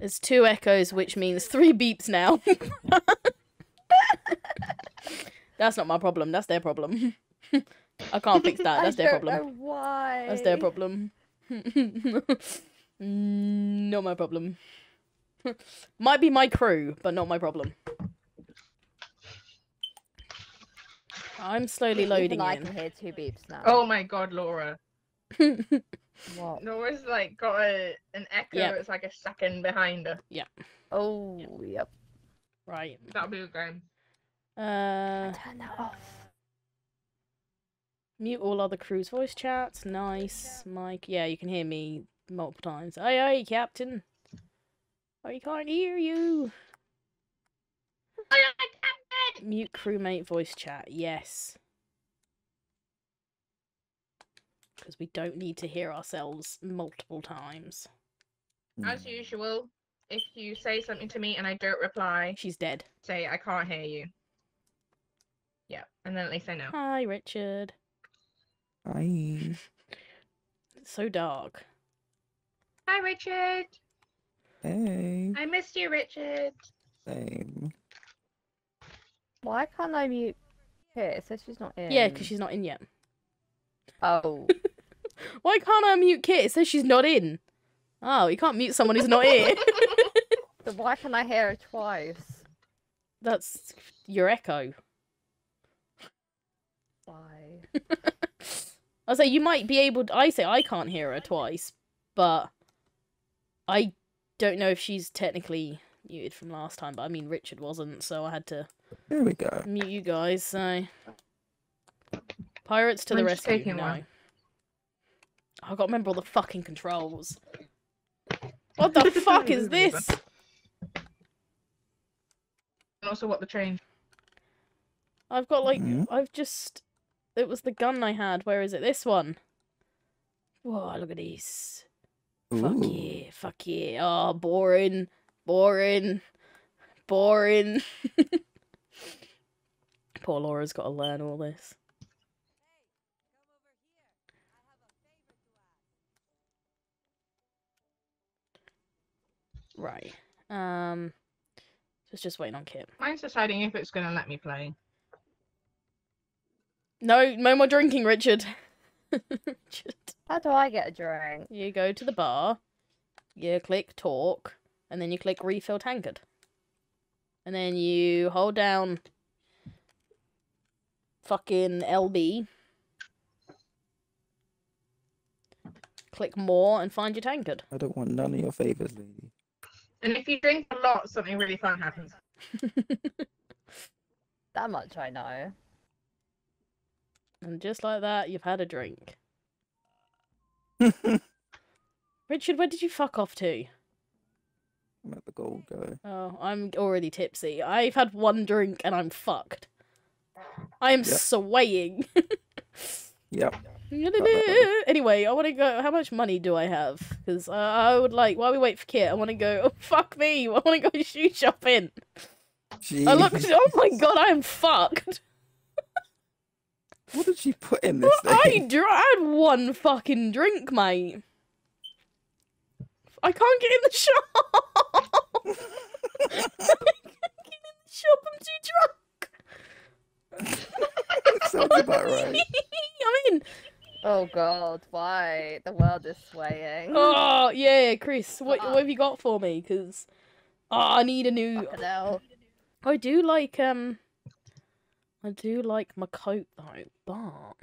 There's 2 echoes, which means 3 beeps now. That's not my problem. That's their problem. I can't fix that. That's their problem. I don't know why. That's their problem. Not my problem. Might be my crew, but not my problem. I'm slowly loading in. I can hear 2 beeps now. Oh my god, Laura. What? Laura's like got an echo. Yep. It's like a second behind her. Yeah. Oh, yep. Right. That'll be okay. Turn that off. Mute all other crew's voice chats. Nice, yeah. Mike. Yeah, you can hear me multiple times. Hey, hey, Captain. I can't hear you. Mute crewmate voice chat. Yes. Because we don't need to hear ourselves multiple times. As usual, if you say something to me and I don't reply... She's dead. Say, I can't hear you. Yeah, and then at least I know. Hi, Richard. Hi. It's so dark. Hi, Richard. Hey. I missed you, Richard. Same. Why can't I mute here? It says she's not in. Yeah, because she's not in yet. Oh. Why can't I mute Kit? It says she's not in. Oh, you can't mute someone who's not in. So why can I hear her twice? That's your echo. Why? I say you might be able to... I say I can't hear her twice, but I don't know if she's technically muted from last time, but I mean Richard wasn't, so I had to mute you guys, so... Pirates to the rescue, no. I gotta remember all the fucking controls. What the fuck is this? And also what the train. I've got like, I've just... It was the gun I had, where is it? This one. Whoa, look at these. Ooh. Fuck yeah, fuck yeah. Oh, boring, boring, boring. Poor Laura's gotta learn all this. Right. So it's just waiting on Kit. Mine's deciding if it's going to let me play. No, no more drinking, Richard. Richard. How do I get a drink? You go to the bar, you click talk, and then you click refill tankard. And then you hold down fucking LB. Click more and find your tankard. I don't want none of your favours, lady. And if you drink a lot, something really fun happens. That much I know. And just like that, you've had a drink. Richard, where did you fuck off to? I'm at the Gold Go. Oh, I'm already tipsy. I've had 1 drink and I'm fucked. I am swaying. Yep. Anyway, I want to go. How much money do I have? Because I would like. While we wait for Kit, I want to go. Oh, fuck me! I want to go shoe shopping. Jeez. I looked. Oh my god! I am fucked. What did she put in this thing? I had 1 fucking drink, mate. I can't get in the shop. I can't get in the shop. I'm too drunk. Sounds about right. I mean, oh god, why the world is swaying? Oh yeah, Chris, what have you got for me? Because I need a new. I do like I do like my coat though, but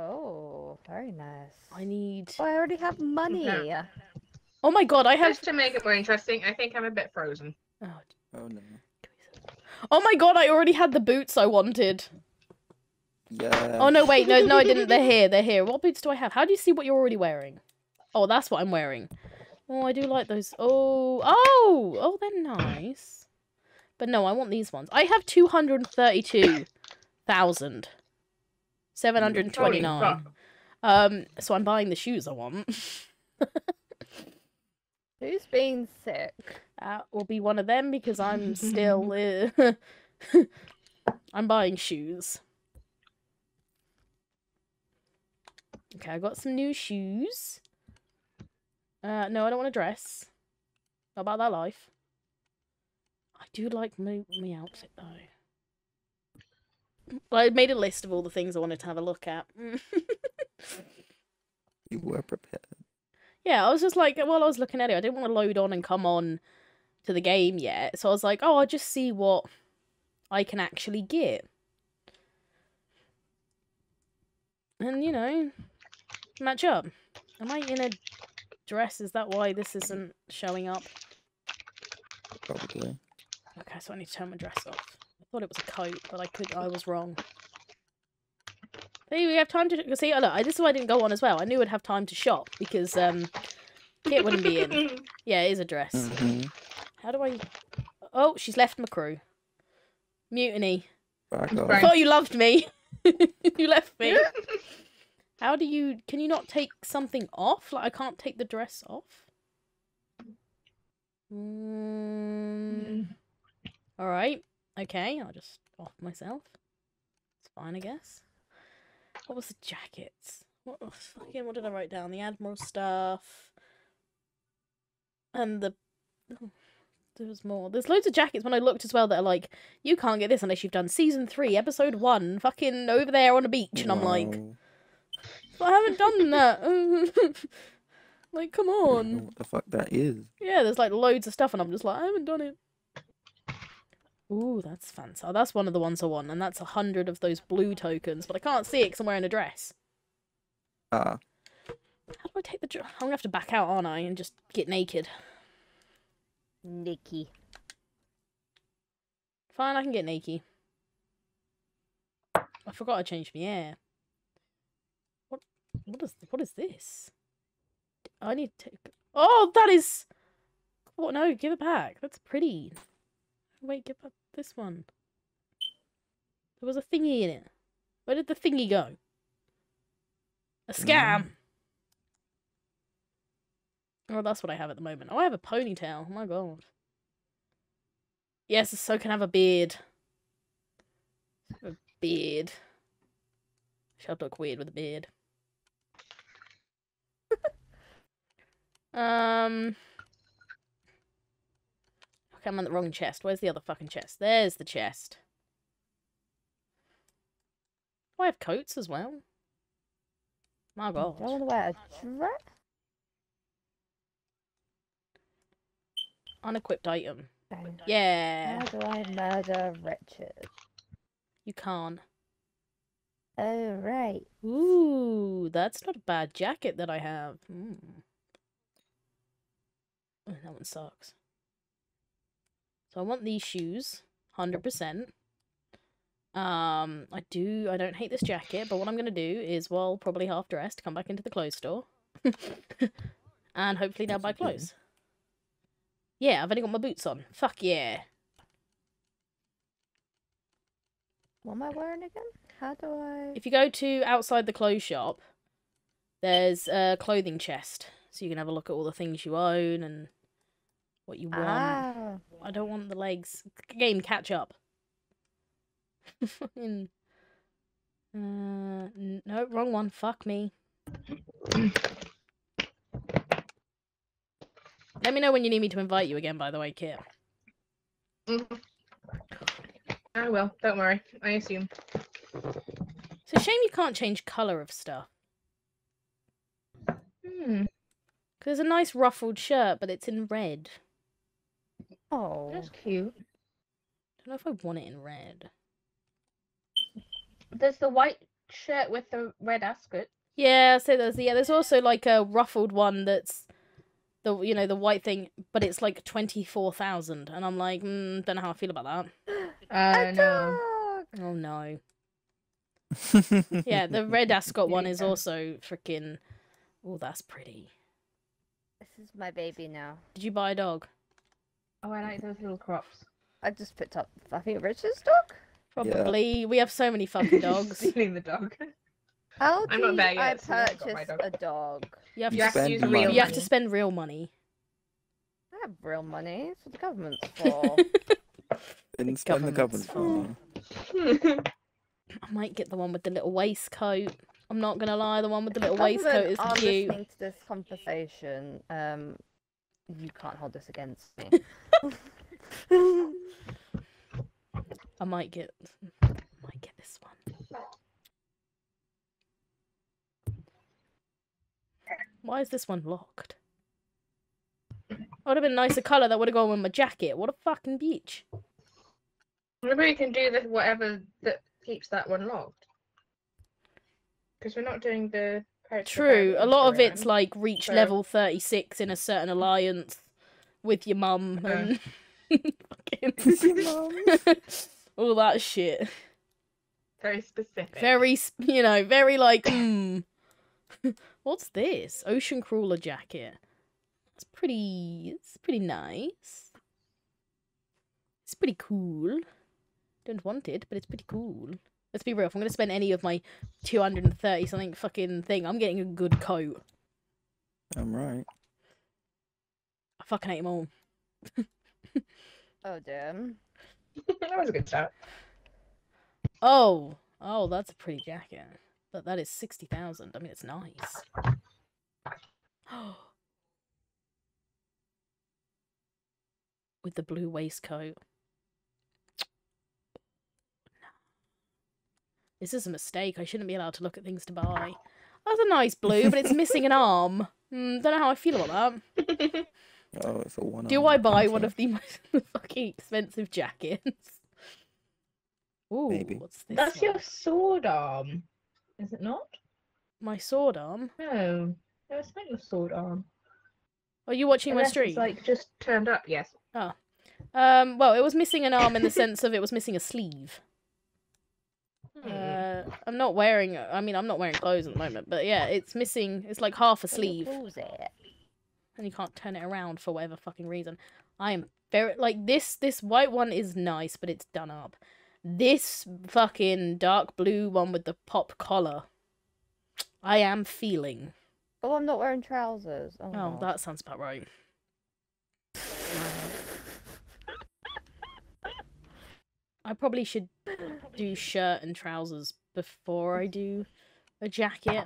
oh, very nice. I need. Oh, I already have money. No. Oh my god, I have. Just to make it more interesting, I think I'm a bit frozen. Oh, oh no. Oh my god, I already had the boots I wanted. Yeah. Oh no, wait, no, I didn't. They're here, they're here. What boots do I have? How do you see what you're already wearing? Oh, that's what I'm wearing. Oh, I do like those. Oh, they're nice. But no, I want these ones. I have 232,729. So I'm buying the shoes I want. Who's been sick? That will be one of them because I'm still... I'm buying shoes. Okay, I got some new shoes. No, I don't want a dress. Not about that life. I do like my outfit though. Well, I made a list of all the things I wanted to have a look at. You were prepared. Yeah, I was just like, while I was looking at it, I didn't want to load on and come on to the game yet. So I was like, oh, I'll just see what I can actually get. And, you know, match up. Am I in a dress? Is that why this isn't showing up? Probably. Okay, so I need to turn my dress off. I thought it was a coat, but I was wrong. Hey, we have time to... See, oh, look, this is why I didn't go on as well. I knew I'd have time to shop, because Kit wouldn't be in. Yeah, it is a dress. Mm-hmm. How do I... Oh, she's left my crew. Mutiny. I thought you loved me. You left me. How do you... Can you not take something off? Like, I can't take the dress off? Alright. Okay, I'll just off myself. It's fine, I guess. What was the jackets? What did I write down? The Admiral stuff. And the... Oh, there was more. There's loads of jackets when I looked as well that are like, you can't get this unless you've done Season 3, Episode 1, fucking over there on a beach. And I'm like, but I haven't done that. Like, come on. I don't know what the fuck that is. Yeah, there's like loads of stuff and I'm just like, I haven't done it. Ooh, that's fancy. Oh, that's one of the ones I want, and that's 100 of those blue tokens, but I can't see it because I'm wearing a dress. How do I take the dress? I'm going to have to back out, aren't I, and just get naked. Nicky. Fine, I can get naked. I forgot I changed my hair. What is this? I need to... Oh, that is... What? No, give it back. That's pretty. Wait, give up this one. There was a thingy in it. Where did the thingy go? A scam! Oh, that's what I have at the moment. Oh, I have a ponytail. Oh my god. Yes, so can I have a beard. A beard. She'll look weird with a beard. I'm on the wrong chest. Where's the other fucking chest? There's the chest. Oh, I have coats as well. My god. Do I want to wear a dress? Unequipped item. Dang. Yeah. How do I murder Richard? You can't. Oh, right. Ooh, that's not a bad jacket that I have. Oh, that one sucks. So I want these shoes, 100%. I don't hate this jacket, but what I'm going to do is, well, probably half-dressed, come back into the clothes store. And hopefully they'll buy clothes. Yeah, I've only got my boots on. Fuck yeah. What am I wearing again? How do I... If you go to outside the clothes shop, there's a clothing chest. So you can have a look at all the things you own and... What you want. Ah. I don't want the legs. Game, catch up. Fucking. No, wrong one. Fuck me. Let me know when you need me to invite you again, by the way, Kit. I will. Don't worry. I assume. It's a shame you can't change colour of stuff. There's a nice ruffled shirt, but it's in red. Oh, that's cute. I don't know if I want it in red. There's the white shirt with the red ascot. Yeah, so there's also like a ruffled one that's the the white thing, but it's like 24,000, and I'm like, don't know how I feel about that. No. Oh no. Yeah, the red ascot one is also freaking. Oh, that's pretty. This is my baby now. Did you buy a dog? Oh, I like those little crops. I just picked up, I think, Richard's dog? Probably. Yeah. We have so many fucking dogs. Stealing the dog. How I'm not there yet, I purchased a dog? You have to spend real money. I have real money. That's what the government's for. Didn't spend the government's for. I might get the one with the little waistcoat. I'm not gonna lie, the one with the little waistcoat is cute. Listening to this conversation, You can't hold this against me. I might get this one. Why is this one locked? That would have been a nicer colour. That would have gone with my jacket. What a fucking beach. Maybe we can do the whatever that keeps that one locked. Because we're not doing the... True. A lot of it's like reach level 36 in a certain alliance with your mum and... all that shit. Very specific. Very, you know, very like, what's this? Ocean crawler jacket. It's pretty nice. It's pretty cool. Don't want it, but it's pretty cool. Let's be real. If I'm going to spend any of my 230 something fucking thing, I'm getting a good coat. I'm right. I fucking hate them all. Oh, damn. That was a good start. Oh, that's a pretty jacket. But that is 60,000. I mean, it's nice. With the blue waistcoat. This is a mistake. I shouldn't be allowed to look at things to buy. That's a nice blue, but it's missing an arm. Don't know how I feel about that. Oh, it's a one-arm. Do I buy one of the most fucking expensive jackets? Ooh, maybe. What's this? That's one? Your sword arm, is it not? My sword arm? No, it's not your sword arm. Are you watching my stream? It's like just turned up, yes. Oh. Well, it was missing an arm in the sense of it was missing a sleeve. I'm not wearing clothes at the moment, but yeah, it's missing, it's like half a sleeve. And you can't turn it around for whatever fucking reason. I am very, like, this white one is nice, but it's done up. This fucking dark blue one with the pop collar, I am feeling. Oh, I'm not wearing trousers. Oh, no. That sounds about right. I probably should do shirt and trousers before I do a jacket.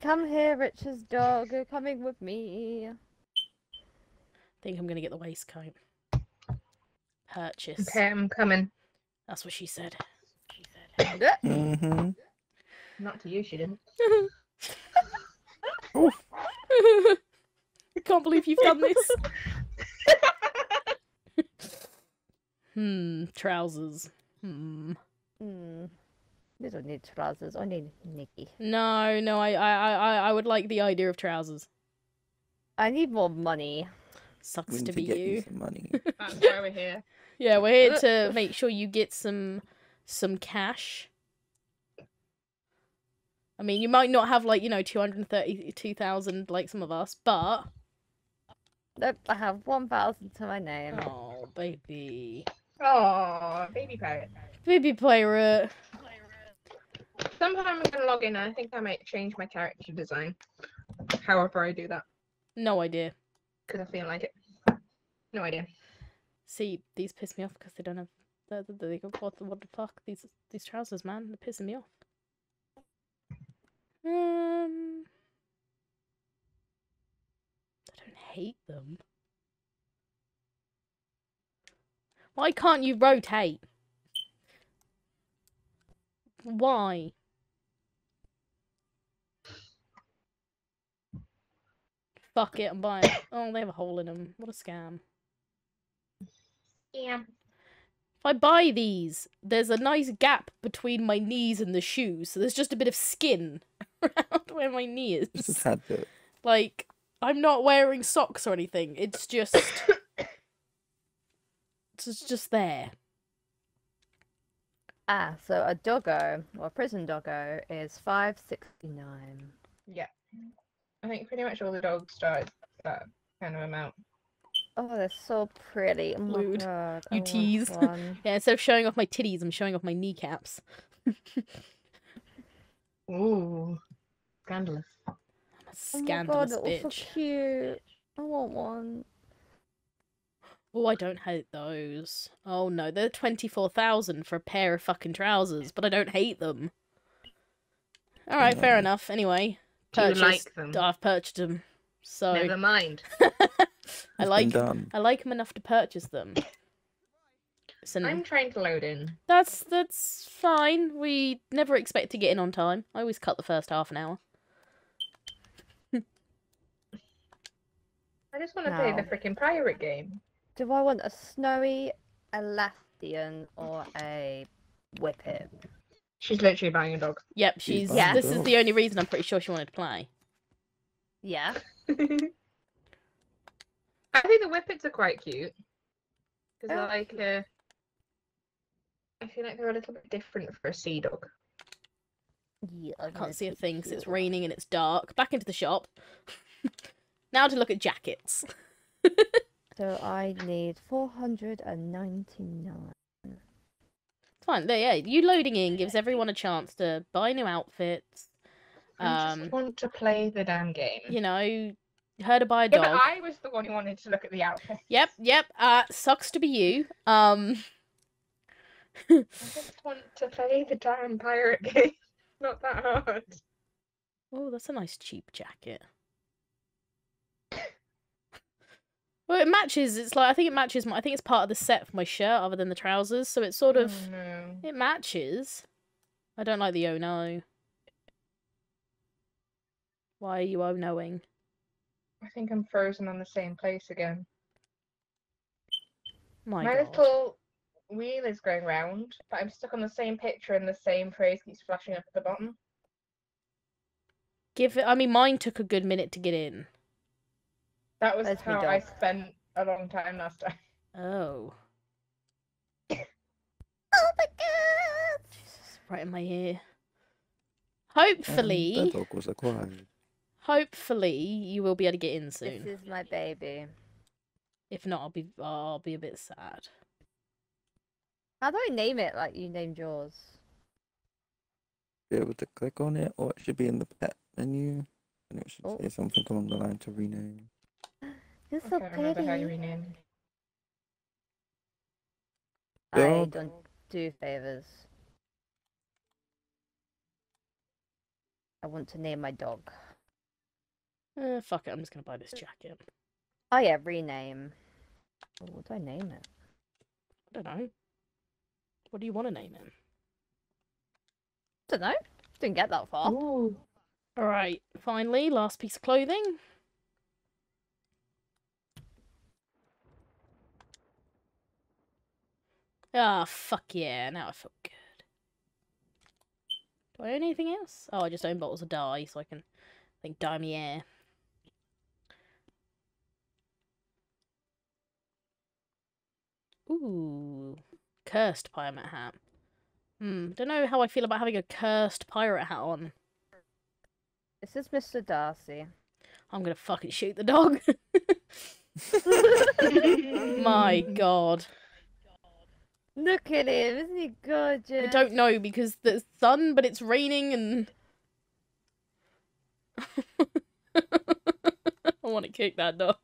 Come here, Richard's dog. You're coming with me. I think I'm going to get the waistcoat. Purchase. Okay, I'm coming. That's what she said. Mm-hmm. Not to you, she didn't. I can't believe you've done this. Trousers. You don't need trousers. I need Nikki. No, I would like the idea of trousers. I need more money. Sucks to be you. Money. That's why we're here. Yeah, we're here to make sure you get some cash. I mean, you might not have, like, you know, 232,000 like some of us, but nope, I have 1,000 to my name. Oh, baby. Oh, baby pirate. Baby pirate. Sometime I'm going to log in and I think I might change my character design. However I do that. No idea. Because I feel like it. No idea. See, these piss me off because they don't have... They go, what the fuck? These trousers, man. They're pissing me off. I don't hate them. Why can't you rotate? Why? Fuck it, I'm buying it. Oh, they have a hole in them. What a scam. Yeah. If I buy these, there's a nice gap between my knees and the shoes, so there's just a bit of skin around where my knee is. Just had to. Like, I'm not wearing socks or anything. It's just... It's just there. Ah, so a doggo, or a prison doggo, is $5.69. Yeah. I think pretty much all the dogs start that kind of amount. Oh, they're so pretty. Oh my God. You tease. Yeah, instead of showing off my titties, I'm showing off my kneecaps. Ooh. Scandalous. I'm a scandalous bitch. Oh my God, they're all so cute. I want one. Oh, I don't hate those. Oh no, they're 24,000 for a pair of fucking trousers, but I don't hate them. All right, fair enough. Anyway, purchased. Do you like them? I've purchased them. So never mind. I like them enough to purchase them. I'm trying to load in. That's fine. We never expect to get in on time. I always cut the first half an hour. I just want to play the freaking pirate game. Do I want a snowy Alastian or a whippet? She's literally buying a dog. Yep, she's this is the only reason I'm pretty sure she wanted to play. Yeah. I think the whippets are quite cute. Because I feel like they're a little bit different for a sea dog. Yeah, I can't see a thing because it's raining and it's dark. Back into the shop. Now to look at jackets. So I need 499. It's fine. Yeah, you loading in gives everyone a chance to buy new outfits. I just want to play the damn game. You know, her to buy a dog. But I was the one who wanted to look at the outfits. Yep. Sucks to be you. I just want to play the damn pirate game. Not that hard. Oh, that's a nice cheap jacket. Well, it matches. It's like I think it's part of the set for my shirt, other than the trousers. So it's sort of it matches. I don't like the oh no. Why are you oh knowing? I think I'm frozen on the same place again. My little wheel is going round, but I'm stuck on the same picture and the same phrase keeps flashing up at the bottom. I mean, mine took a good minute to get in. That was how I spent a long time last time. Oh. Oh my god! Jesus, right in my ear. Hopefully. That dog was acquired. Hopefully, you will be able to get in soon. This is my baby. If not, I'll be a bit sad. How do I name it like you named yours? Be able to click on it, or it should be in the pet menu, and it should say something along the line to rename. You're so pretty. How you rename. I don't do favors. I want to name my dog. Fuck it, I'm just gonna buy this jacket. Oh yeah, rename. Oh, what do I name it? I don't know. What do you want to name it? Don't know. Didn't get that far. Ooh. All right, finally, last piece of clothing. Ah, oh, fuck yeah, now I feel good. Do I own anything else? Oh, I just own bottles of dye, so I can, dye me hair. Ooh, cursed pirate hat. Don't know how I feel about having a cursed pirate hat on. This is Mr. Darcy. I'm gonna fucking shoot the dog. My god. Look at him, isn't he gorgeous? I don't know because the sun, but it's raining and I want to kick that dog.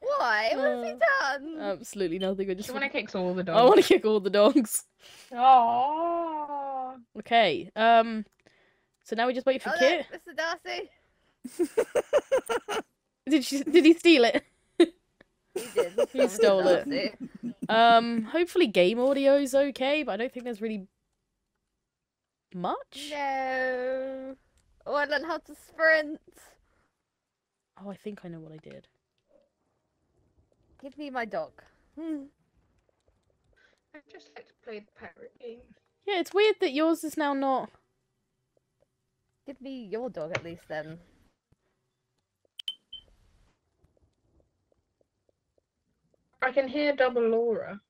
Why? What has he done? Absolutely nothing. I just want to kick all the dogs. I want to kick all the dogs. Oh. Okay. So now we just wait for Kit. Look, Mr. Darcy. Did he steal it? He did. He stole it. Hopefully game audio is okay, but I don't think there's really much. No. Oh, I learned how to sprint. Oh, I think I know what I did. Give me my dog. I just like to play the pirate game. Yeah, it's weird that yours is now not. Give me your dog at least then. I can hear double Laura.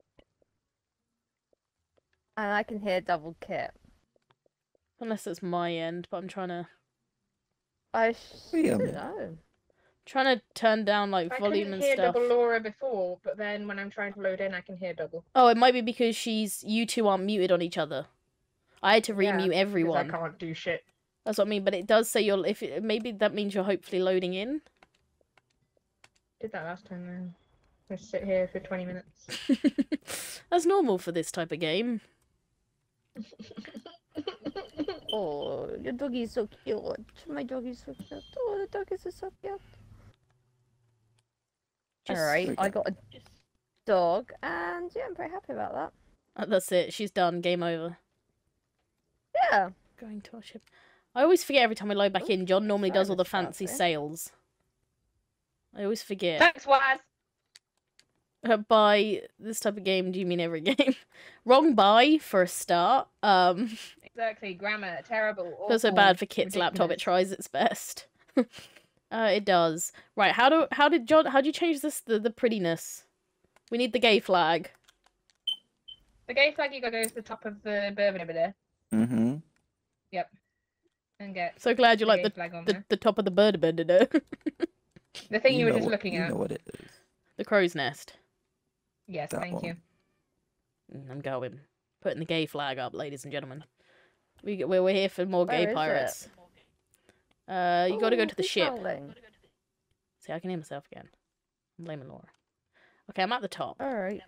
And I can hear double Kit. Unless it's my end, but I'm trying to... I don't know. Trying to turn down, like, volume and stuff. I couldn't hear double Laura before, but then when I'm trying to load in, I can hear double. Oh, it might be because you two aren't muted on each other. I had to remute everyone. I can't do shit. That's what I mean, but it does say you're... Maybe that means you're hopefully loading in. Did that last time, then. I sit here for 20 minutes. That's normal for this type of game. Oh, your doggy's so cute. My doggy's so cute. Oh, the doggies are so cute. Alright, I got a dog, and yeah, I'm pretty happy about that. That's it, she's done, game over. Yeah. Going to our ship. I always forget every time I load back in, John normally does all the fancy sales. I always forget. Thanks, Waz! By this type of game, do you mean every game? Wrong by, for a start. Exactly, grammar, terrible. Awful, feels so bad for Kit's laptop, it tries its best. It does. Right, how do you change this the prettiness? We need the gay flag. The gay flag you gotta go to the top of the bourbon over there. Mm-hmm. Yep. And get so glad you like the top of the bourbon today. The thing you were just looking at. You know what it is. The crow's nest. Yes, that thank you. I'm going. Putting the gay flag up, ladies and gentlemen. We're here for more gay pirates. You gotta go to the ship. See, I can hear myself again. I'm blaming Laura. Okay, I'm at the top. Alright.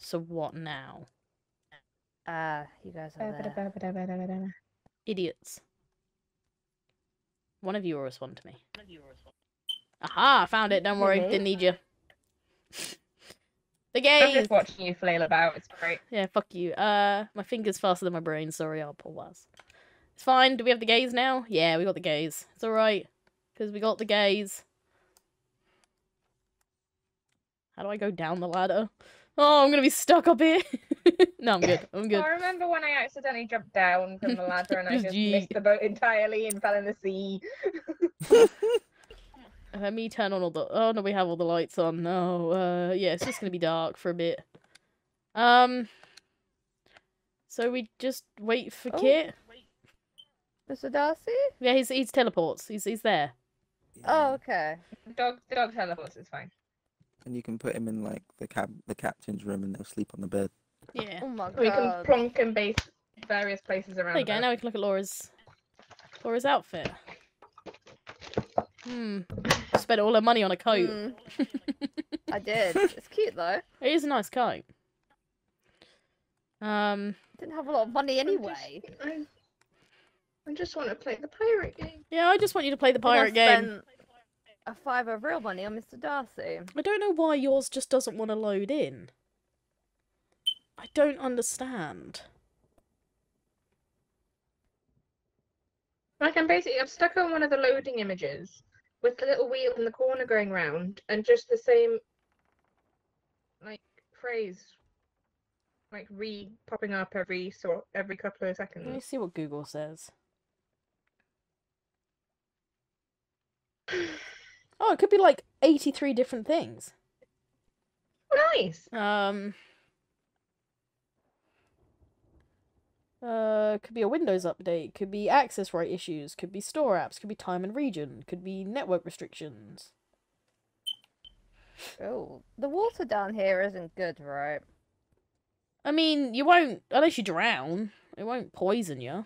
So what now? You guys are there. Idiots. One of you will respond to me. Aha! I found it, don't worry, didn't need you. The game! I'm just watching you flail about, it's great. Yeah, fuck you. My finger's faster than my brain, sorry, I'll pull that. It's fine, do we have the gays now? Yeah, we got the gays. It's alright, because we got the gays. How do I go down the ladder? Oh, I'm gonna be stuck up here. No, I'm good. I'm good. I remember when I accidentally jumped down from the ladder and I just missed the boat entirely and fell in the sea. Let me turn on all the. Oh no, we have all the lights on. No, yeah, it's just gonna be dark for a bit. So we just wait for Kit. Mr. Darcy? Yeah, he's teleports. He's there. Yeah. Oh, okay. The dog teleports. It's fine. And you can put him in like the captain's room, and they'll sleep on the bed. Yeah. Oh my God. We can plonk and base various places around. There you go. Now we can look at Laura's outfit. Hmm. Spent all her money on a coat. Mm. I did. It's cute though. It is a nice coat. I didn't have a lot of money anyway. I just want to play the pirate game. Yeah, I just want you to play the pirate game. A fiver of real money on Mr. Darcy. I don't know why yours just doesn't want to load in. I don't understand. Like I'm stuck on one of the loading images with the little wheel in the corner going round and just the same like phrase like re-popping up every couple of seconds. Let me see what Google says. Oh, it could be like 83 different things. Nice. Could be a Windows update, could be access right issues, could be store apps, could be time and region, could be network restrictions. Oh, the water down here isn't good, right? I mean, you won't, unless you drown, it won't poison you.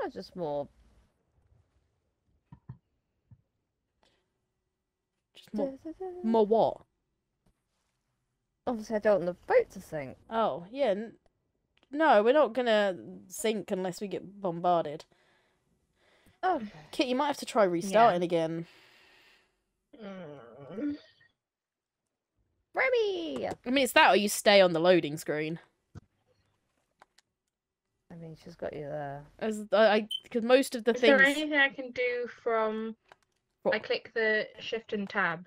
That's just more... More what? Obviously I don't want the boat to sink. Oh, yeah. No, we're not gonna sink unless we get bombarded. Oh. Kit, you might have to try restarting again. Mm. Remy! I mean, it's that or you stay on the loading screen. I mean, she's got you there. Because most of the things... Is there anything I can do from... What? I click the shift and tab.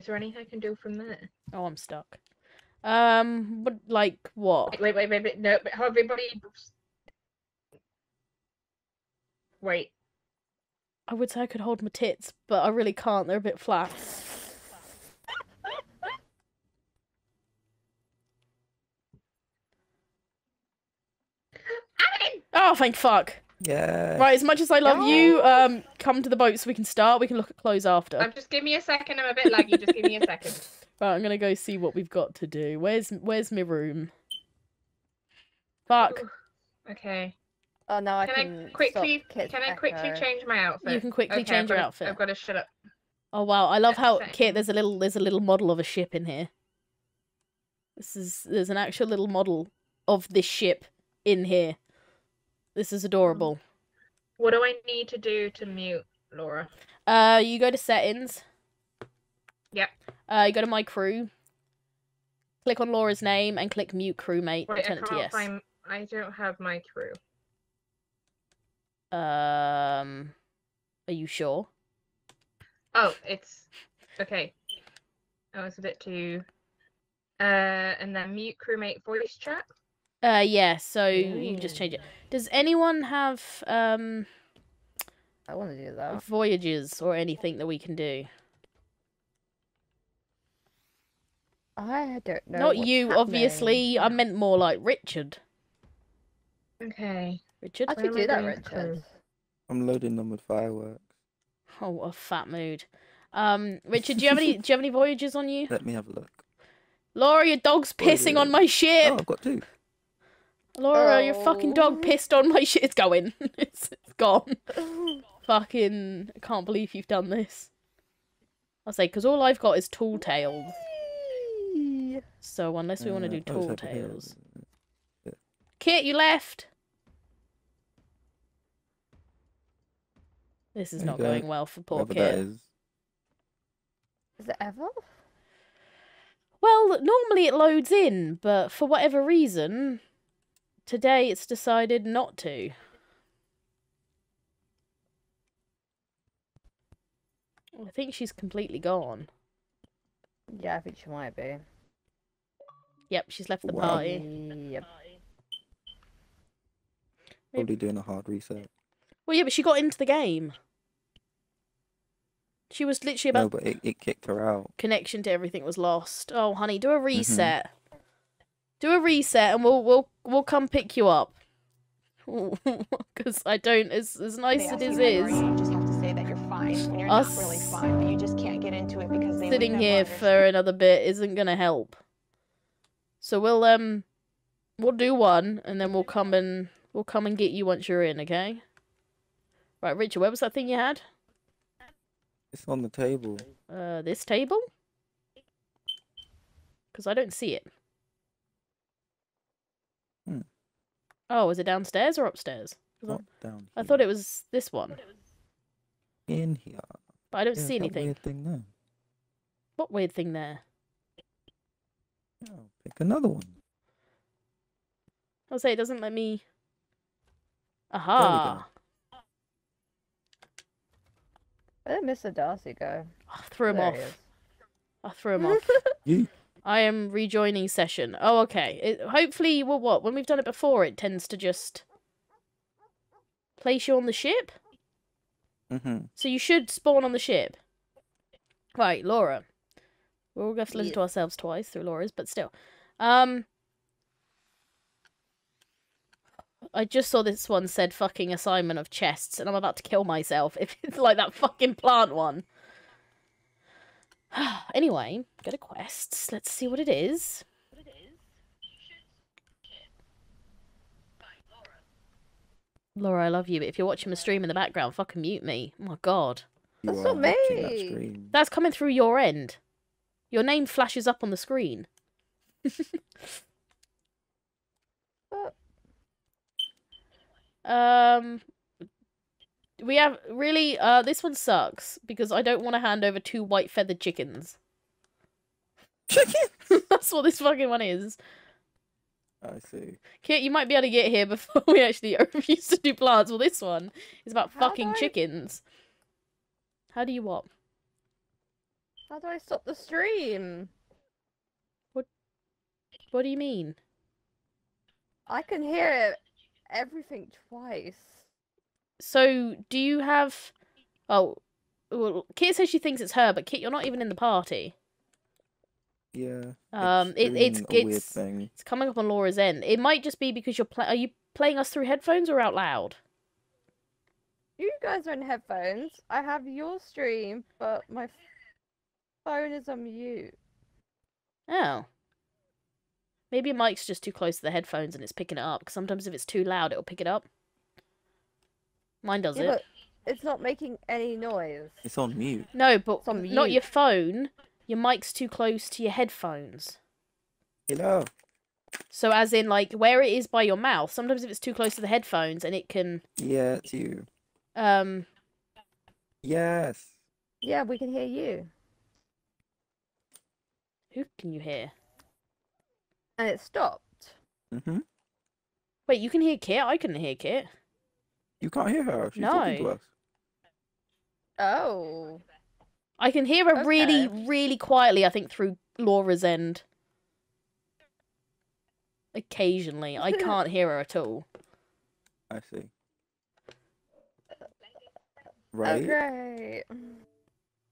Is there anything I can do from there? Oh, I'm stuck. But like what? Wait, no, but everybody. Wait. I would say I could hold my tits, but I really can't. They're a bit flat. Oh, thank fuck. Yeah. Right, as much as I love you, come to the boat so we can start. We can look at clothes after. Just give me a second. I'm a bit laggy. Just give me a second. Right, I'm gonna go see what we've got to do. Where's my room? Fuck. Ooh, okay. Oh no, Can I quickly change my outfit? You can quickly change your outfit. I've got to shut up. Oh wow, I love how Kit. There's a little model of a ship in here. There's an actual little model of this ship in here. This is adorable. What do I need to do to mute Laura? You go to settings. Yep. You go to my crew. Click on Laura's name and click mute crewmate. Wait, and turn it to yes. I don't have my crew. Are you sure? Oh, it's okay. Oh, it's a bit too. And then mute crewmate voice chat. Yeah. So you just change it. Does anyone have I want to do that. Voyages or anything that we can do? I don't know. Not you, happening. Obviously. I meant more like Richard. Okay. Richard, I could do that, Richard. I'm loading them with fireworks. Oh, what a fat mood. Richard, do you have any? Do you have any voyages on you? Let me have a look. Laura, your dog's pissing on my ship. Oh, I've got two. Laura, your fucking dog pissed on my shit. It's going. It's gone. Fucking, I can't believe you've done this. I'll say, because all I've got is tall tales. So unless we want to do tall tales. Yeah. Kit, you left. This is not going well for poor Kit. Is it ever? Well, normally it loads in, but for whatever reason... Today it's decided not to. I think she's completely gone. Yeah, I think she might be. Yep, she's left the party. Yep. Probably doing a hard reset. Well, yeah, but she got into the game. She was literally about... No, but it kicked her out. Connection to everything was lost. Oh, honey, do a reset. Do a reset and we'll come pick you up. Because I don't, as nice as it is. You just have to say that you're fine and you're not really fine, but you just can't get into it because they sitting here for another bit isn't gonna help. So we'll do one and then we'll come and get you once you're in, okay? Right, Richard, where was that thing you had? It's on the table. This table? Because I don't see it. Oh, is it downstairs or upstairs? Not down here. I thought it was this one. In here. But I don't see anything. Weird thing there. What weird thing there? Oh, pick another one. I'll say it doesn't let me... Aha! Where did Mr. Darcy go? I threw him off. I threw him off. You... I am rejoining session. Oh, okay. Hopefully, well, what? When we've done it before, it tends to just place you on the ship? Mm-hmm. So you should spawn on the ship. Right, Laura. We'll all have to listen to ourselves twice through Laura's, but still. I just saw this one said fucking assignment of chests, and I'm about to kill myself if it's like that fucking plant one. Anyway, go to quests. Let's see what it is. Laura, I love you, but if you're watching the stream in the background, fucking mute me. Oh my god. That's not me. That's coming through your end. Your name flashes up on the screen. We have, really, this one sucks, because I don't want to hand over 2 white-feathered chickens. Chickens? That's what this fucking one is. I see. Kit, you might be able to get here before we actually refuse to do plants. Well, this one is about fucking chickens. How do you what? How do I stop the stream? What do you mean? I can hear everything twice. So, do you have... Oh, well, Kit says she thinks it's her, but Kit, you're not even in the party. Yeah. It's coming up on Laura's end. It might just be because you're playing... Are you playing us through headphones or out loud? You guys are in headphones. I have your stream, but my phone is on mute. Oh. Maybe your mic's just too close to the headphones and it's picking it up, because sometimes if it's too loud, it'll pick it up. Mine does it. It's not making any noise. It's on mute. No, but on mute. Not your phone. Your mic's too close to your headphones. Hello. So as in, like, where it is by your mouth, sometimes if it's too close to the headphones and it can... Yeah, it's you. Yes. Yeah, we can hear you. Who can you hear? And it stopped. Mm-hmm. Wait, you can hear Kit? I couldn't hear Kit. You can't hear her. She's talking to us. Oh. I can hear her really quietly, I think, through Laura's end. Occasionally. I can't hear her at all. I see. Right. Okay.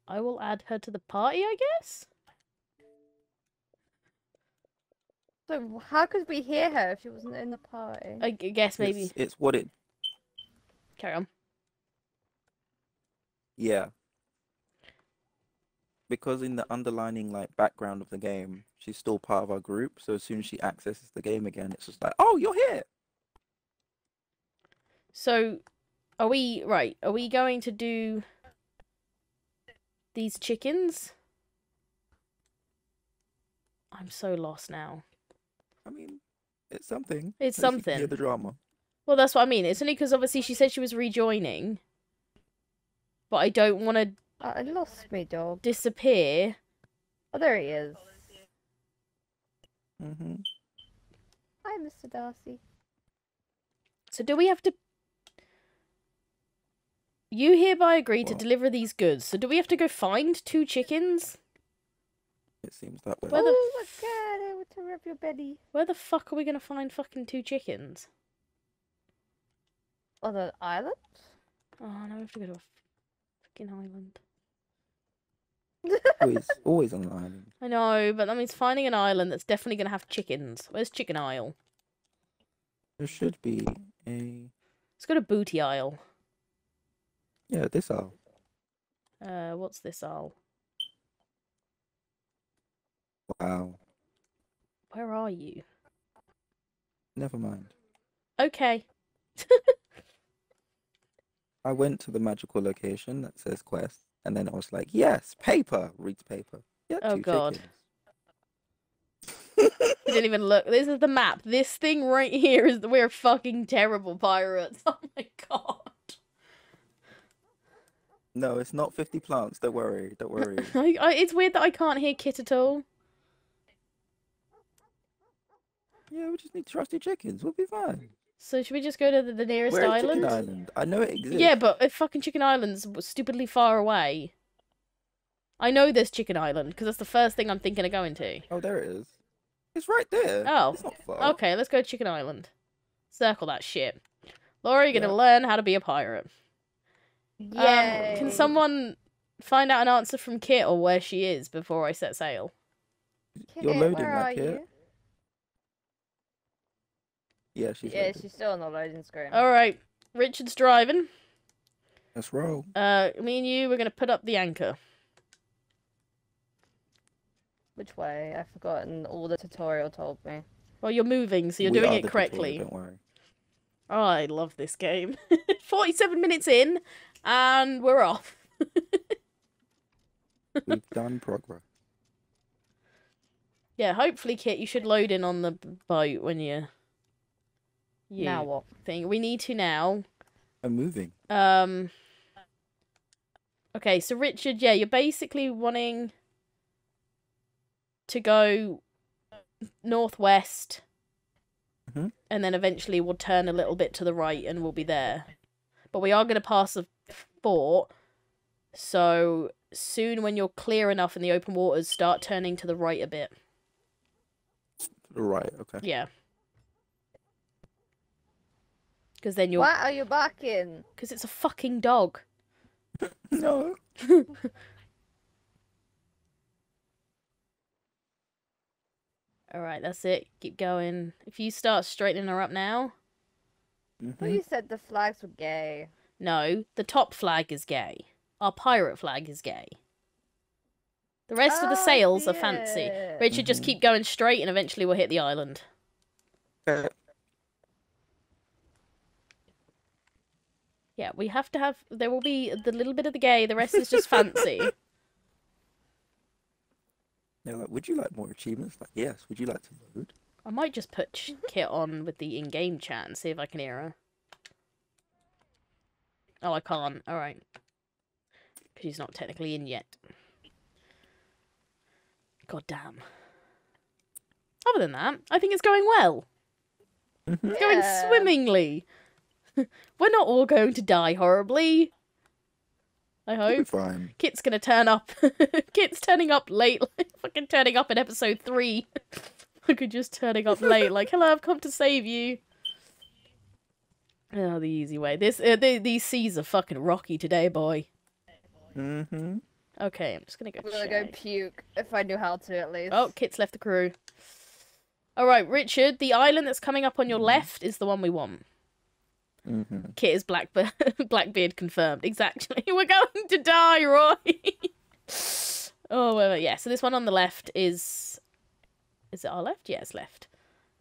I will add her to the party, I guess? So how could we hear her if she wasn't in the party? I guess maybe. It's what it... Carry on. Yeah. Because in the underlining background of the game, she's still part of our group, so as soon as she accesses the game again, it's just like, oh, you're here! So, are we... Right, are we going to do... these chickens? I'm so lost now. I mean, it's something. It's something. Hear the drama. Well, that's what I mean. It's only because obviously she said she was rejoining, but I don't want to. I lost me, dog. Disappear. Oh, there he is. Mm-hmm. Hi, Mr. Darcy. So, do we have to? You hereby agree to deliver these goods. So, do we have to go find 2 chickens? It seems that way. Oh my god, I want to rub your belly. Where the fuck are we going to find fucking 2 chickens? On an island? Oh, now we have to go to a fucking island. Always on an island. I know, but that means finding an island that's definitely going to have chickens. Where's Chicken Isle? There should be a... Let's go to Booty Isle. Yeah, this isle. What's this isle? Wow. Where are you? Never mind. Okay. I went to the magical location that says quest, and then I was like, yes, paper! Reads paper. Yeah, oh, God. You didn't even look. This is the map. This thing right here is... We're fucking terrible pirates. Oh, my God. No, it's not 50 plants. Don't worry. Don't worry. It's weird that I can't hear Kit at all. Yeah, we just need trusty chickens. We'll be fine. So should we just go to the nearest island? Chicken Island. I know it exists. Yeah, but fucking Chicken Island's stupidly far away. I know there's Chicken Island because that's the first thing I'm thinking of going to. Oh, there it is. It's right there. Oh, it's not far. Okay, let's go to Chicken Island. Circle that shit. Laura, you're gonna learn how to be a pirate. Yeah. Can someone find out an answer from Kit or where she is before I set sail? Kit, you're loading that, Kit. Yeah, she's still on the loading screen. All right, Richard's driving. Let's roll. Me and you, we're gonna put up the anchor. Which way? I've forgotten. All the tutorial told me. Well, you're moving, so we are doing it correctly. Tutorial, don't worry. Oh, I love this game. 47 minutes in, and we're off. We've done progress. Yeah, hopefully, Kit, you should load in on the boat when you. Now what thing we need to now? I'm moving. Okay, so Richard, yeah, you're basically wanting to go northwest, and then eventually we'll turn a little bit to the right, and we'll be there. But we are going to pass a fort, so soon when you're clear enough in the open waters, start turning to the right a bit. Right. Okay. Yeah. Because then you're. Why are you barking? Because it's a fucking dog. No. All right, that's it. Keep going. If you start straightening her up now. Well, you said the flags were gay. No, the top flag is gay. Our pirate flag is gay. The rest of the sails are fancy. Richard, just keep going straight, and eventually we'll hit the island. Yeah, we have to have... There will be the little bit of the gay, the rest is just fancy. They're like, would you like more achievements? Like, yes, would you like to load? I might just put Kit on with the in-game chat and see if I can hear her. Oh, I can't. All right. because he's not technically in yet. God damn. Other than that, I think it's going well. Mm-hmm. It's going swimmingly. We're not all going to die horribly. I hope. We're fine. Kit's gonna turn up. Kit's turning up late. Like, fucking turning up in episode 3. Fucking just turning up late. Like, hello, I've come to save you. Oh, the easy way. This these seas are fucking rocky today, boy. Mm-hmm. Okay, I'm just gonna go. I'm gonna go puke if I knew how to at least. Oh, Kit's left the crew. All right, Richard. The island that's coming up on your left is the one we want. Mm-hmm. Kit is Blackbeard. Blackbeard confirmed. Exactly. We're going to die, Roy. Oh, well, yeah. So this one on the left is it our left? Yeah, it's left.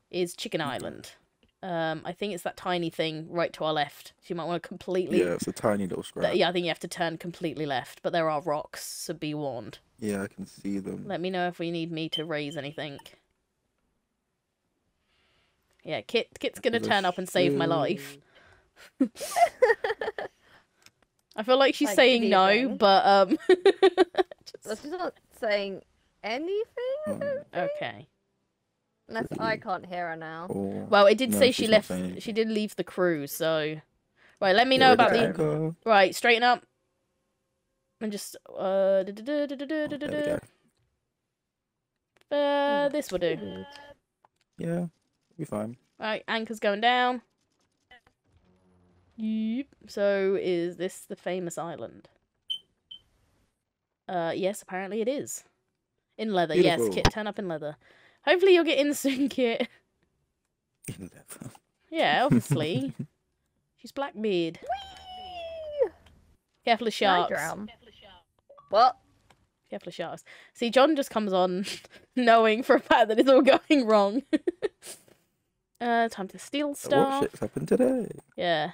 Is Chicken Island. I think it's that tiny thing right to our left. So you might want to completely... Yeah, it's a tiny little scrap. Yeah, I think you have to turn completely left. But there are rocks, so be warned. Yeah, I can see them. Let me know if we need me to raise anything. Yeah, Kit's going to turn up and save my life. I feel like she's like saying no, but... Well, she's not saying anything, I don't think. Okay. Unless I can't hear her now. Or... Well, it did say she left. She did leave the crew, so... Right, let me know about the... Right, straighten up. And just... This will do. Yeah, be fine. Right, anchor's going down. Yep. So, is this the famous island? Yes, apparently it is. In leather, beautiful. Yes, Kit, turn up in leather. Hopefully you'll get in soon, Kit. In leather. Yeah, obviously. She's Blackbeard. Whee! Careful of sharks. I drown. What? Careful of sharks. See, John just comes on knowing for a fact that it's all going wrong. Time to steal stuff. What shit's happened today? Yeah.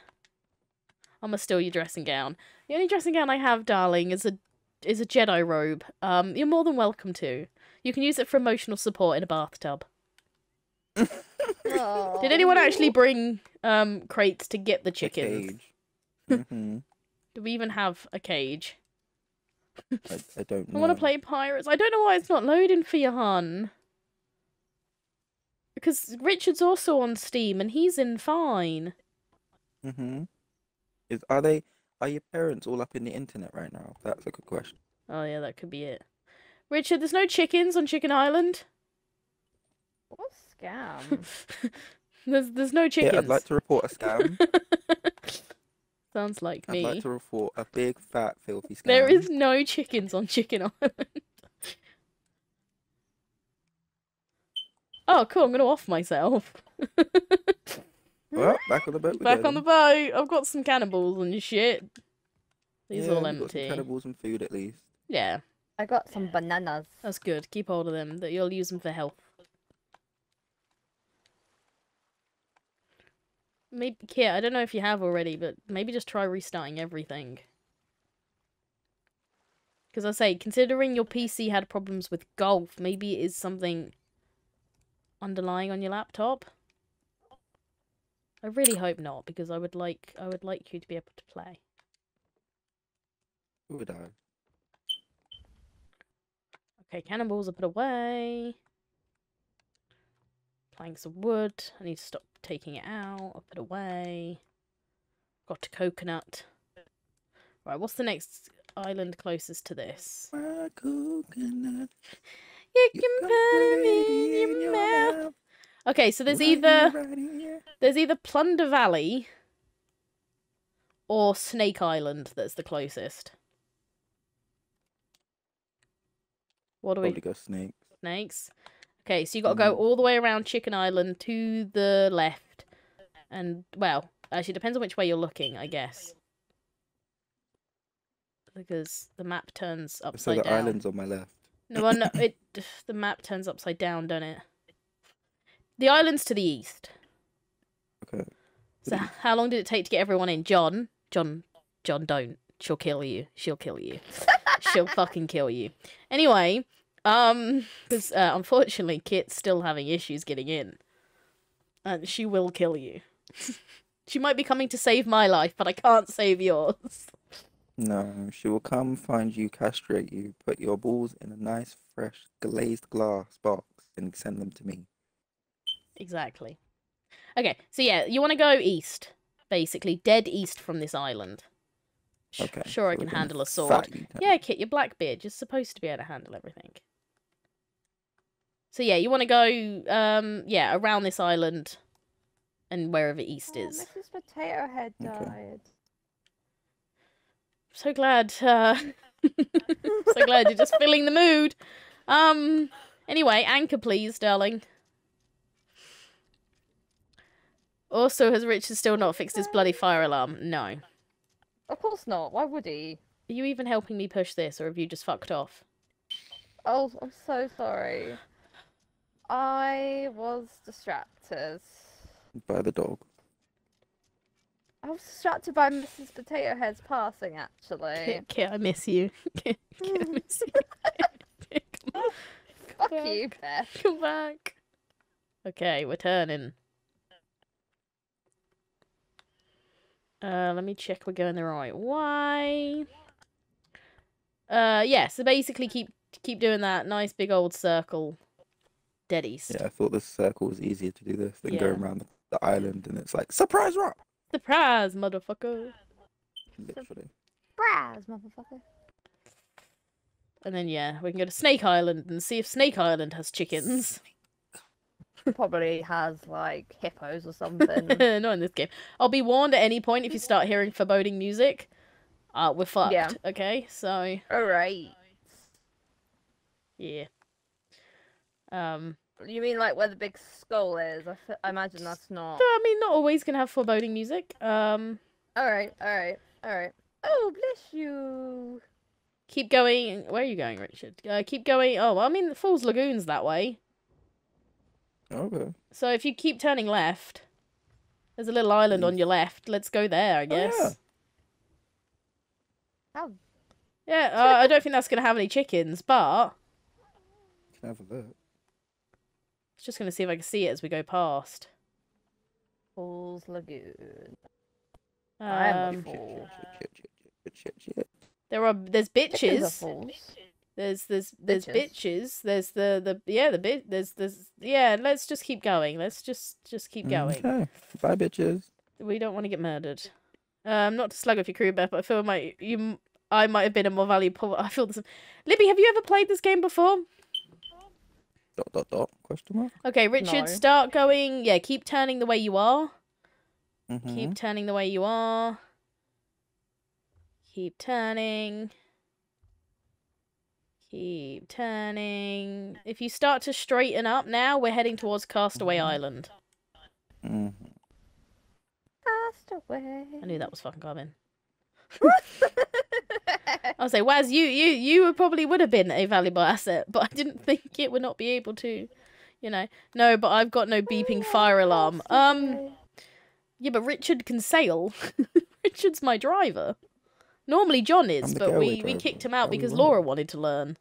I'm gonna steal your dressing gown. The only dressing gown I have, darling, is a Jedi robe. You're more than welcome to. You can use it for emotional support in a bathtub. Did anyone actually bring crates to get the chickens? Mm-hmm. Do we even have a cage? I don't know. I want to play pirates. I don't know why it's not loading for you, hon. Because Richard's also on Steam and he's in fine. Mm-hmm. Are your parents all up in the internet right now? That's a good question. Oh yeah, that could be it. Richard, there's no chickens on Chicken Island. What a scam. there's no chickens. Yeah, I'd like to report a scam. Sounds like me. I'd like to report a big, fat, filthy scam. There is no chickens on Chicken Island. Oh, cool, I'm going to off myself. Well, back on the boat. Back on the boat. I've got some cannibals and shit. These are all empty. Got some cannibals and food at least. Yeah. I got some bananas. That's good. Keep hold of them. That you'll use them for health. Maybe, Kia, I don't know if you have already, but maybe just try restarting everything. Because I say, considering your PC had problems with golf, maybe it is something underlying on your laptop. I really hope not, because I would like you to be able to play. Would I? Okay, cannonballs are put away. Planks of wood. I need to stop taking it out. I'll put away. Got a coconut. Right, what's the next island closest to this? My coconut. You can put it in your mouth. Okay, so there's either Plunder Valley or Snake Island that's the closest. What do we go? Snakes. Snakes. Okay, so you got to go all the way around Chicken Island to the left, and well, actually, depends on which way you're looking, I guess, because the map turns upside down. So the island's on my left. No, well, no, the map turns upside down, don't it? The island's to the east. Okay. So how long did it take to get everyone in, John? John, don't. She'll kill you. She'll kill you. She'll fucking kill you. Anyway, because unfortunately Kit's still having issues getting in. And she will kill you. She might be coming to save my life, but I can't save yours. No, she will come find you, castrate you, put your balls in a nice, fresh, glazed glass box, and send them to me. Exactly. Okay, so yeah, you want to go east, basically. Dead east from this island. Okay. Sure, so I can handle a sword. Yeah, Kit, your Blackbeard. You're supposed to be able to handle everything. So yeah, you want to go, yeah, around this island and wherever east is. Mrs. Potato Head died. So glad, so glad you're just filling the mood. Anyway, anchor please, darling. Also, has Richard still not fixed his bloody fire alarm? No. Of course not. Why would he? Are you even helping me push this, or have you just fucked off? Oh, I'm so sorry. I was distracted. By the dog. I was distracted by Mrs. Potato Head's passing, actually. Kit, I miss you. Kit, I miss you. Fuck you, Beth. Come back. Okay, we're turning. Let me check we're going the right way. Yeah, so basically keep doing that nice big old circle. Dead east. Yeah, I thought this circle was easier to do this than going around the island, and it's like, surprise rock! Surprise, motherfucker! Literally. Surprise, motherfucker! And then, yeah, we can go to Snake Island and see if Snake Island has chickens. Probably has, like, hippos or something. Not in this game. I'll be warned at any point if you start hearing foreboding music. We're fucked, okay? So... Alright. Yeah. You mean, like, where the big skull is? I imagine that's not... I mean, not always gonna have foreboding music. Alright, alright, alright. Oh, bless you! Keep going... Where are you going, Richard? Keep going... Oh, well, I mean, the Fool's Lagoon's that way. Okay. So if you keep turning left, there's a little island on your left. Let's go there, I guess. Oh, yeah. Oh. Yeah, I don't think that's going to have any chickens, but... Can have a look. I was just going to see if I can see it as we go past. Fool's Lagoon. I am a fool. There's bitches. There's bitches. There's the let's just keep going. Let's just keep going. Okay. Bye bitches. We don't want to get murdered. Not to slug off your career, Beth, but I feel I might have been a more valuable. I feel this. Libby, have you ever played this game before? ... Question mark. Okay, Richard, start going. Yeah, keep turning the way you are. Mm-hmm. Keep turning the way you are. Keep turning. Keep turning. If you start to straighten up now, we're heading towards Castaway Island. Mm-hmm. Castaway. I knew that was fucking coming. I'll say, Waz, you probably would have been a valuable asset, but I didn't think it would not be able to, you know. No, but I've got no beeping fire alarm. Yeah, but Richard can sail. Richard's my driver. Normally John is, but we kicked him out because Laura wanted to learn.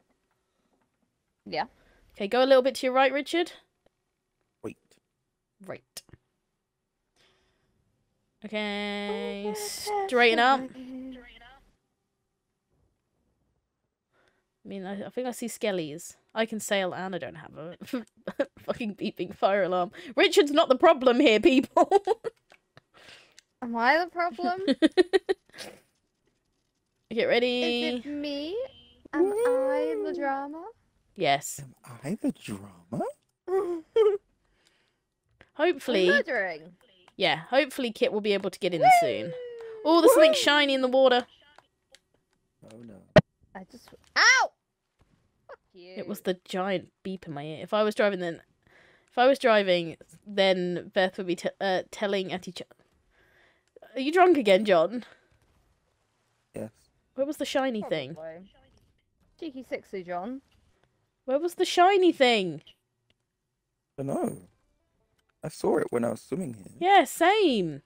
Yeah. Okay, go a little bit to your right, Richard. Wait. Right. Okay, straighten up. I mean, I think I see skellies. I can sail and I don't have a fucking beeping fire alarm. Richard's not the problem here, people. Am I the problem? Get ready. Is it me? Am I the drama? Yes. Am I the drama? Hopefully. Murdering. Yeah, hopefully Kit will be able to get in soon. Oh, there's something shiny in the water. Oh no. I just... Ow! Fuck you. It was the giant beep in my ear. If I was driving then... If I was driving, then Beth would be telling at each other. Are you drunk again, John? Yes. Where was the shiny thing? Cheeky sexy, John. Where was the shiny thing? I don't know. I saw it when I was swimming here. Yeah, same.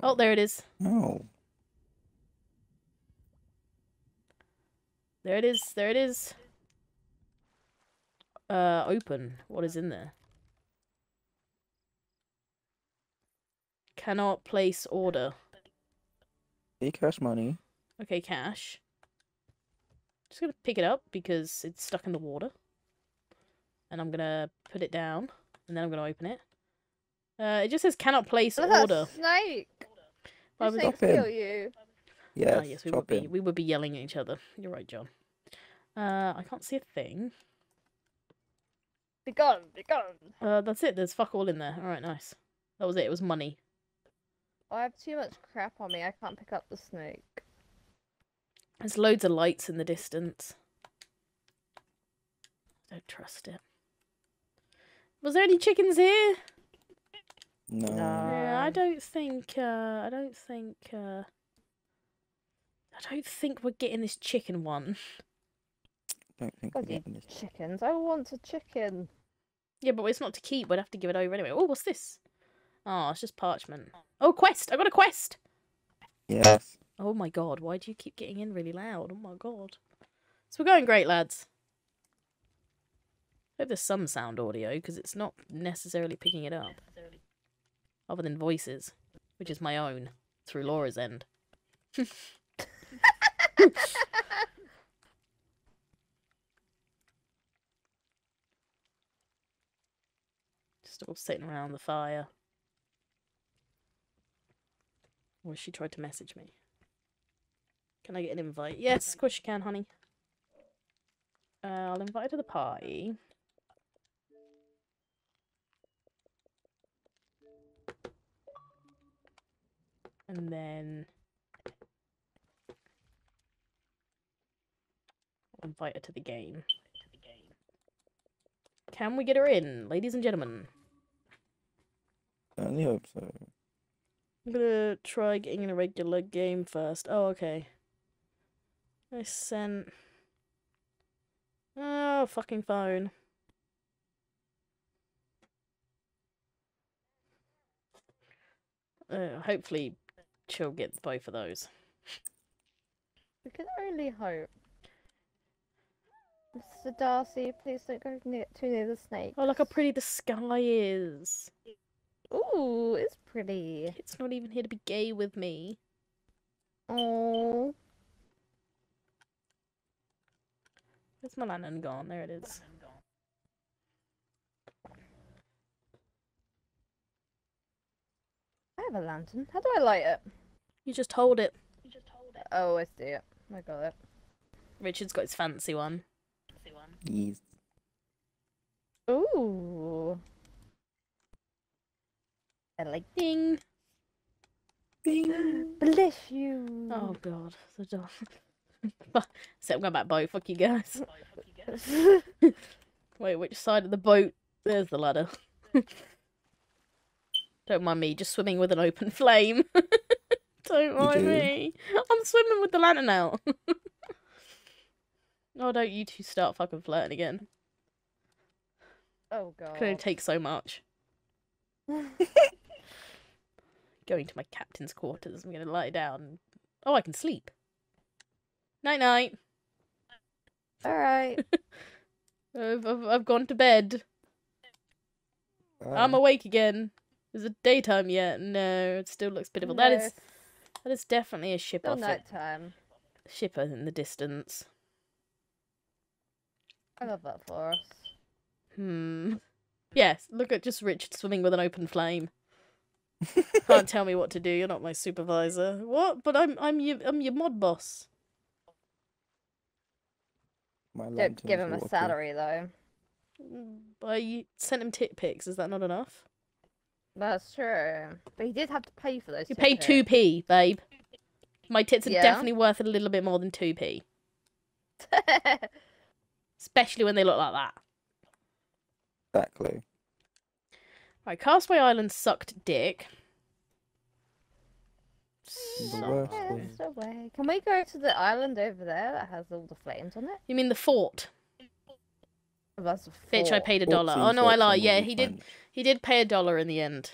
Oh, there it is. Oh. There it is. There it is. Open. What is in there? Cannot place order. Hey, cash money. Okay, cash. Just gonna pick it up because it's stuck in the water. And I'm gonna put it down. And then I'm gonna open it. It just says cannot place order. Snake! Why would Snake kill you? Yes, oh, yes, we would be yelling at each other. You're right, John. I can't see a thing. Be gone, be gone. That's it. There's fuck all in there. All right, nice. That was it. It was money. I have too much crap on me. I can't pick up the snake. There's loads of lights in the distance. I don't trust it. Was there any chickens here? No. Yeah, I don't think. I don't think we're getting this chicken one. I don't think we're getting this chickens. I want a chicken. Yeah, but it's not to keep. We'd have to give it over anyway. Oh, what's this? Oh, it's just parchment. Oh, quest! I got a quest! Yes. Oh my god, why do you keep getting in really loud? Oh my god. So we're going great, lads. I hope there's some sound audio, because it's not necessarily picking it up. Other than voices, which is my own, through Laura's end. Just all sitting around the fire. Or she tried to message me. Can I get an invite? Yes, of course you can, honey. I'll invite her to the party. And then... I'll invite her to the game. Can we get her in, ladies and gentlemen? I only hope so. I'm gonna try getting in a regular game first. Oh, okay. I sent... Oh, fucking phone. Hopefully she'll get both of those. We can only hope. Mr. Darcy, please don't go too near the snake. Oh, look how pretty the sky is. Ooh, it's pretty. It's not even here to be gay with me. Oh. Where's my lantern gone? There it is. I have a lantern. How do I light it? You just hold it. Oh, I see it. I got it. Richard's got his fancy one. Yes. Ooh. I like ding. Ding. Bless you. Oh god. So dumb. So I'm going back boat. Fuck you guys. Wait, which side of the boat? There's the ladder. Don't mind me, just swimming with an open flame. Don't mind me. I'm swimming with the lantern out. Oh, don't you two start fucking flirting again. Oh god. Could only take so much. Going to my captain's quarters. I'm going to lie down. Oh, I can sleep. Night night. All right. I've gone to bed. I'm awake again. Is it daytime yet? No, it still looks pitiful. No. That is definitely a ship. Still nighttime. Shipper in the distance. I love that for us. Hmm. Yes, look at just Richard swimming with an open flame. Can't tell me what to do. You're not my supervisor. What? But I'm your mod boss. My Don't give him a salary though. But you sent him tit pics. Is that not enough? That's true. But he did have to pay for those. You pay 2p, babe. My tits are definitely worth a little bit more than 2p. Especially when they look like that. Exactly. Right, Castaway Island sucked dick. Away. Can we go to the island over there that has all the flames on it? You mean the fort? Oh, that's a fort. Bitch, I paid $1. Oh no, I lie. Yeah, he did pay $1 in the end.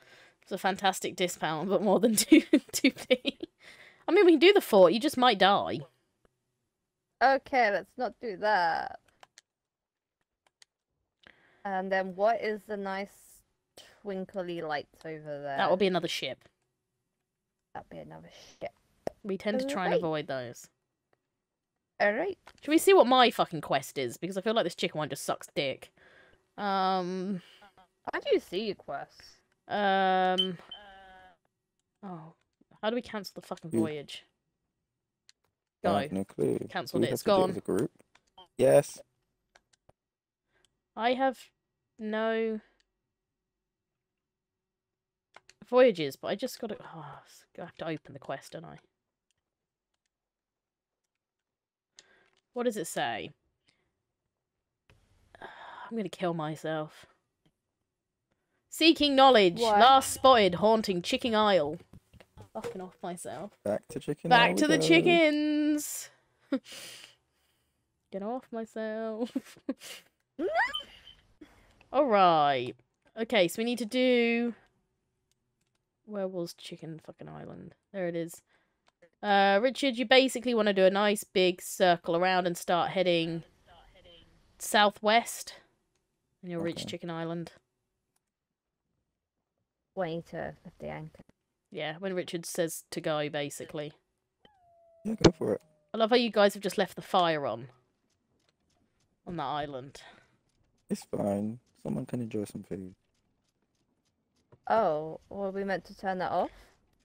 It was a fantastic discount, but more than 2p. I mean, we can do the fort. You just might die. Okay, let's not do that. And then what is the nice twinkly lights over there. That will be another ship. That'll be another ship. We tend to try and avoid those. Alright. Should we see what my fucking quest is? Because I feel like this chicken one just sucks dick. How do you see your quests? Oh. How do we cancel the fucking voyage? Go. I have no clue. Cancelled it. It's gone. As a group? Yes. I have no voyages, but I just got to... Oh, I have to open the quest, don't I? What does it say? I'm going to kill myself. Seeking knowledge. What? Last spotted haunting Chicken Isle. Fucking off myself. Back to Chicken Isle. Back to the chickens! Get off myself. Alright. Okay, so we need to do... Where was Chicken fucking Island? There it is. Richard, you basically want to do a nice big circle around and start heading southwest. And you'll reach Chicken Island. Way to lift the anchor. Yeah, when Richard says to go, basically. Yeah, go for it. I love how you guys have just left the fire on. On that island. It's fine. Someone can enjoy some food. Oh, were we meant to turn that off?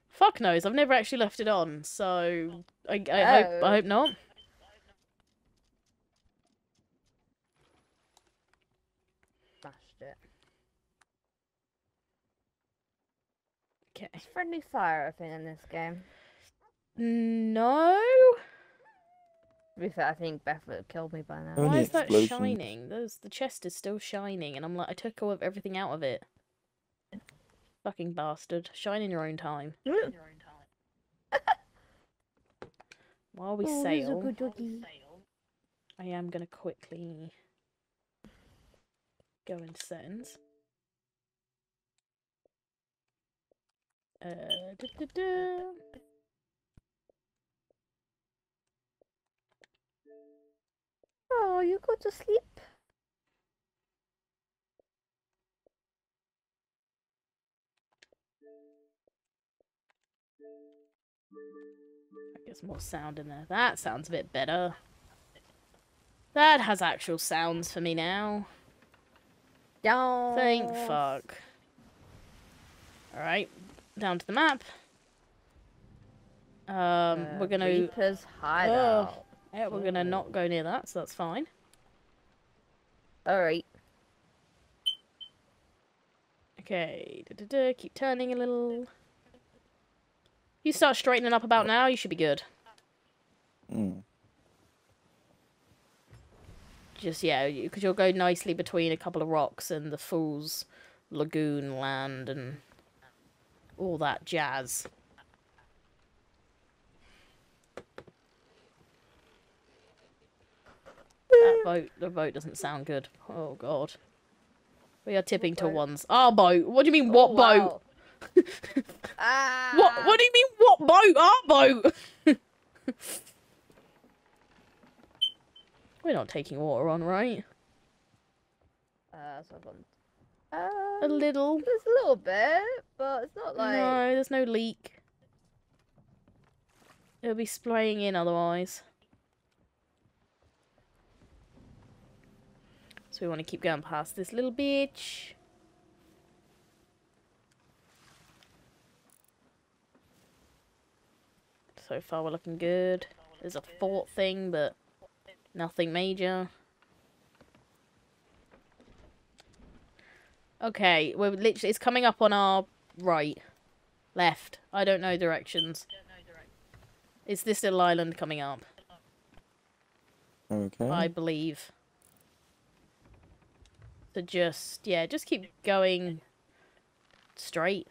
Fuck knows. I've never actually left it on, so... I hope not. Smashed it. Okay. It's friendly fire, I think, in this game. No? To be fair, I think Beth would have killed me by now. Why is that shining? The chest is still shining, and I'm like, I took all of everything out of it. Fucking bastard. Shine in your own time. While we sail, good doggy. I am going to quickly go into settings. Oh, you go to sleep. That gets more sound in there. That sounds a bit better. That has actual sounds for me now. Yes. Thank fuck. Alright, down to the map. We're gonna... Creepers hideout. Yeah, we're gonna not go near that, so that's fine. Alright. Okay, keep turning a little. You start straightening up about now, you should be good. Just, yeah, because you'll go nicely between a couple of rocks and the Fool's Lagoon land and all that jazz. That boat, the boat doesn't sound good. Oh god, we are tipping to ones. Our boat. What do you mean? What boat? Wow. What do you mean? What boat? Our boat. We're not taking water on, right? So I've got, a little. There's a little bit, but it's not like. No, there's no leak. It'll be splaying in otherwise. So we want to keep going past this little bitch. So far we're looking good. There's a fort thing, but nothing major. Okay, we're literally, it's coming up on our right. Left. I don't know directions. It's this little island coming up. Okay. I believe. So just, yeah, just keep going straight.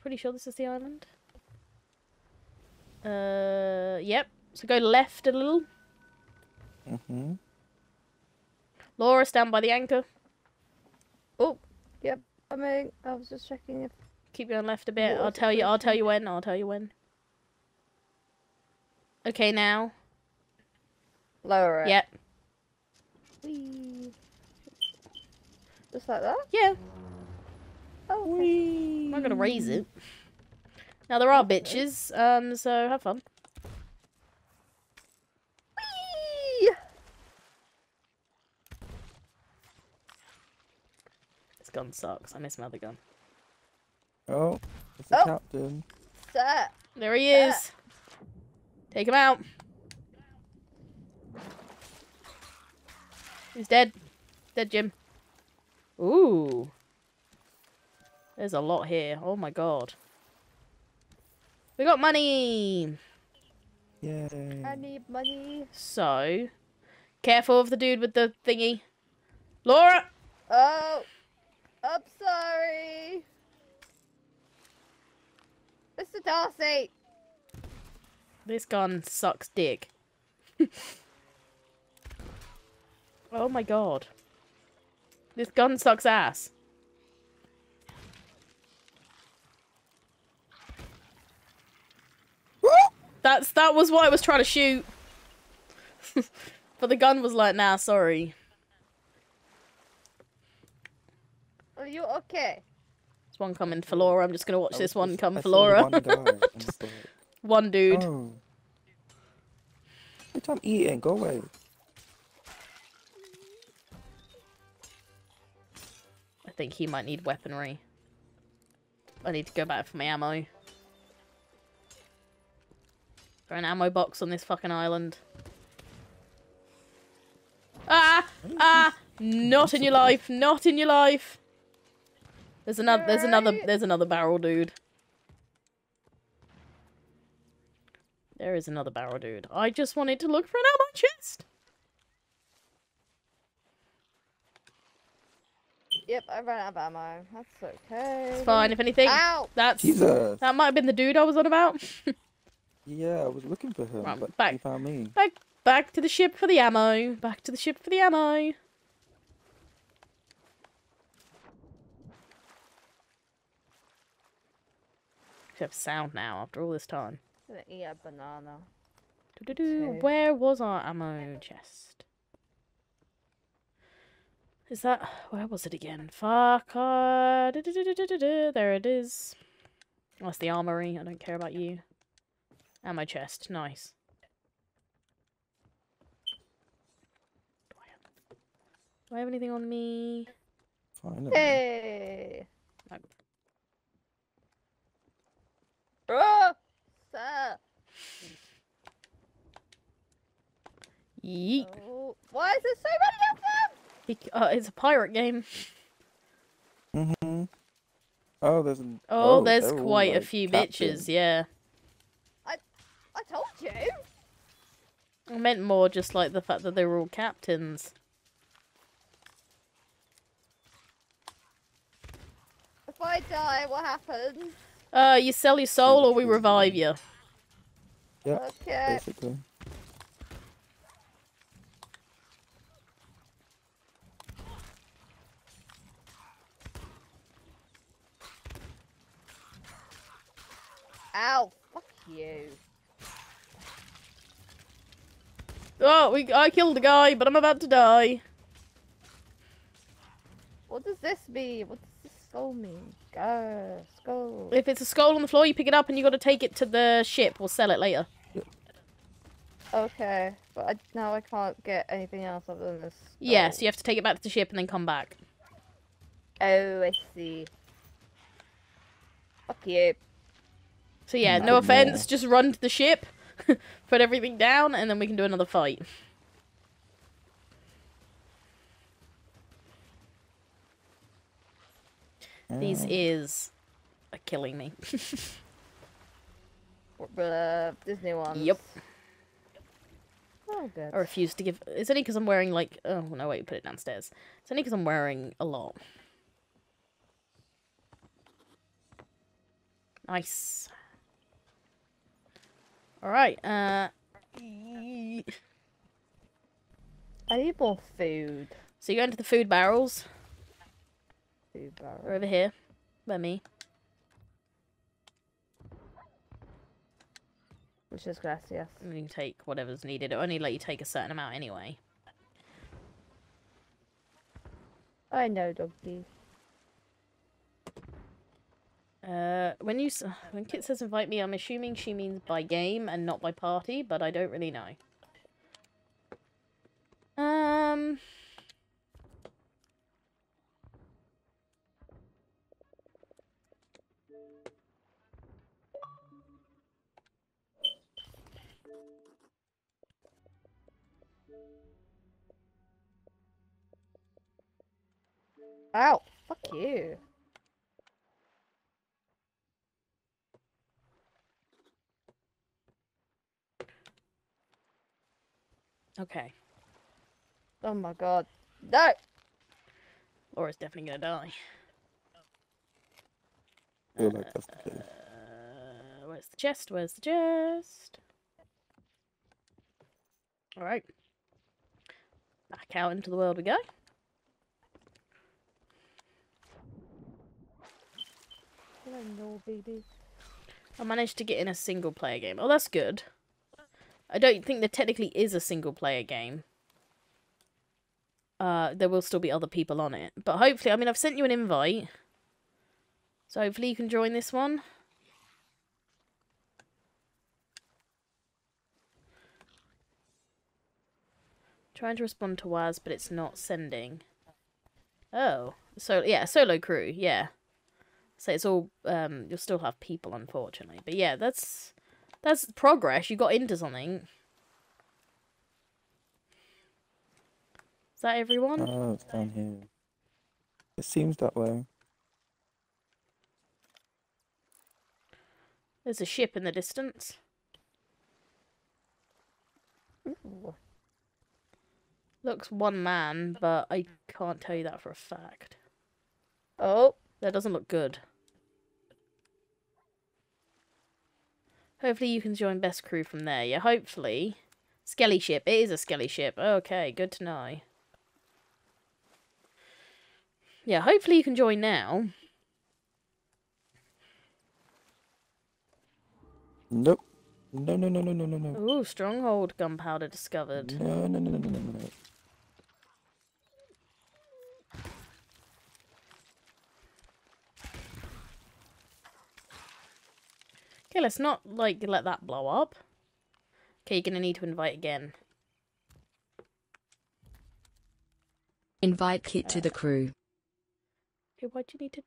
Pretty sure this is the island. Yep. So go left a little. Laura, stand by the anchor. Oh, yep. I was just checking if... Keep going left a bit. I'll tell you when. Okay, now. Lower it. Yep. Whee. Just like that? Yeah. Oh, okay. I'm not gonna raise it. Now there are bitches, so have fun. Whee! This gun sucks. I miss my other gun. Oh, it's the captain. Sir. There he is. Take him out. He's dead. Dead, Jim. Ooh. There's a lot here. Oh my god. We got money. Yay. I need money. So, careful of the dude with the thingy. Laura! Oh. I'm sorry. Mr. Darcy. This gun sucks dick. Oh my god. This gun sucks ass. That was what I was trying to shoot. But the gun was like, nah, sorry. Are you okay? There's one coming for Laura. I'm just going to watch this one come for Laura. One guy. Just one dude. Oh. Bitch, I'm eating. Go away. I think he might need weaponry. I need to go back for my ammo. An ammo box on this fucking island. Ah! Ah! Not in your life! Not in your life! There's another barrel dude. There is another barrel dude. I just wanted to look for an ammo chest! Yep, I ran out of ammo. That's okay. It's fine, if anything. Ow! That might have been the dude I was on about. Yeah, I was looking for him, but he found me. Back to the ship for the ammo. Back to the ship for the ammo. I have sound now after all this time. I'm gonna eat a banana. Doo-doo-doo. Where was our ammo chest? Is that... Where was it again? Fuck. There it is. Oh, it's the armory. I don't care about you. Ammo chest, nice. Do I have anything on me? Finally. Hey! No. Oh, sir. Yeet. Oh, why is there so many of them? It's a pirate game. Mm-hmm. Oh, there's. Oh, there's quite a few bitches. Yeah. I told you! I meant more just like the fact that they were all captains. If I die, what happens? You sell your soul or we revive you. Yeah, okay. Basically. Ow, fuck you. Oh, I killed a guy, but I'm about to die. What does this mean? What does this skull mean? Go, skull. If it's a skull on the floor, you pick it up and you got to take it to the ship. We'll sell it later. Okay, but now I can't get anything else other than this skull. Yeah, so you have to take it back to the ship and then come back. Oh, I see. Fuck you. So yeah, no offense, just run to the ship. Put everything down, and then we can do another fight. These ears are killing me. Disney ones. Yep. Oh, good. I refuse to give... It's only because I'm wearing, like... Oh, no, wait, put it downstairs. It's only because I'm wearing a lot. Nice. Alright, I need more food. So you go into the food barrels. Food barrels. They're over here. By me. Which is gracias. And you can take whatever's needed. It'll only let you take a certain amount anyway. I know, dog, please. When Kit says invite me, I'm assuming she means by game and not by party, but I don't really know. Ow, fuck you. Okay. Oh my god. No! Laura's definitely gonna die. Where's the chest? Where's the chest? Alright. Back out into the world we go. Hello, baby. I managed to get in a single player game. Oh, that's good. I don't think there technically is a single player game. There will still be other people on it. But hopefully, I mean, I've sent you an invite. So hopefully you can join this one. Trying to respond to Waz, but it's not sending. Oh. So, yeah, solo crew, yeah. So it's all, you'll still have people, unfortunately. But yeah, that's progress. You got into something. Is that everyone? Oh, it's down here. It seems that way. There's a ship in the distance. Ooh. Looks one man, but I can't tell you that for a fact. Oh, that doesn't look good. Hopefully you can join best crew from there. Yeah, hopefully. Skelly ship. It is a skelly ship. Okay, good to know. Yeah, hopefully you can join now. Nope. No, no, no, no, no, no, no. Ooh, stronghold gunpowder discovered. No, no, no, no, no, no, no. Okay, let's not, like, let that blow up. Okay, you're going to need to invite again. Invite Kit to the crew. Okay, why do you need to...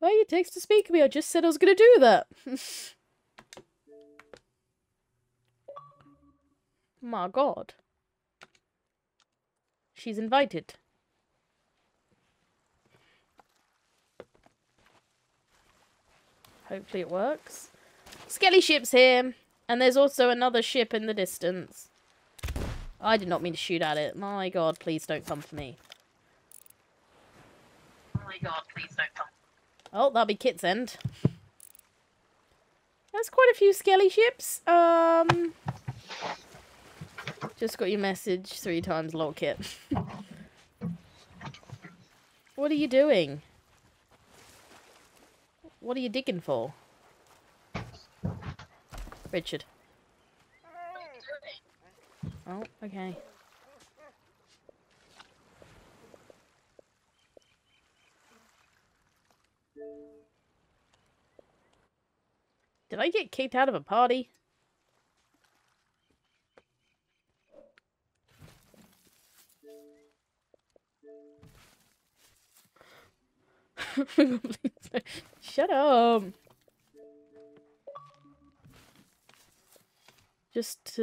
Well, it takes to speak to me. I just said I was going to do that. My god. She's invited. Hopefully it works. Skelly ship's here, and there's also another ship in the distance. I did not mean to shoot at it. My god, please don't come for me. Oh my god, please don't come. Oh, that'll be Kit's end. That's quite a few skelly ships. Just got your message 3 times, lol, Kit. What are you doing? What are you digging for? Richard. Oh, okay. Did I get kicked out of a party? Shut up. Just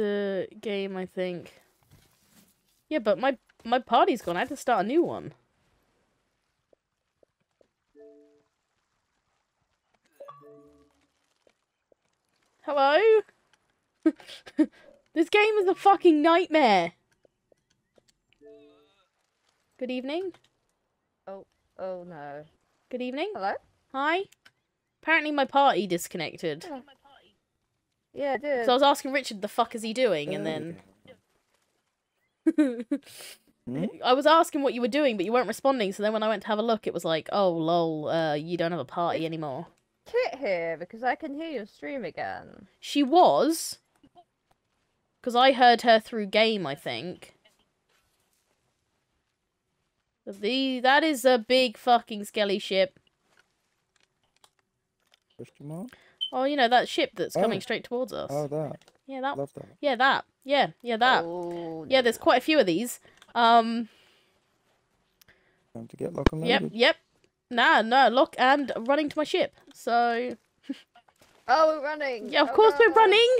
game, I think. Yeah, but my party's gone. I had to start a new one. Hello? This game is a fucking nightmare. Good evening. Oh, oh no. Good evening. Hello? Hi. Apparently my party disconnected. Oh. Yeah, I did. So I was asking Richard, the fuck is he doing? And then... I was asking what you were doing, but you weren't responding. So then when I went to have a look, it was like, oh, lol, you don't have a party anymore. Kit here, because I can hear your stream again. She was. Because I heard her through game, I think. That is a big fucking skelly ship. Question mark? Oh, you know, that ship that's coming straight towards us. Oh, that. Yeah, that. Love that. Yeah, that. Yeah, yeah, that. Oh, yeah, there's quite a few of these. Time to get lock and loaded. Yep, yep. Nah, no, lock and running to my ship. So... oh, we're running. Yeah, of course we're running.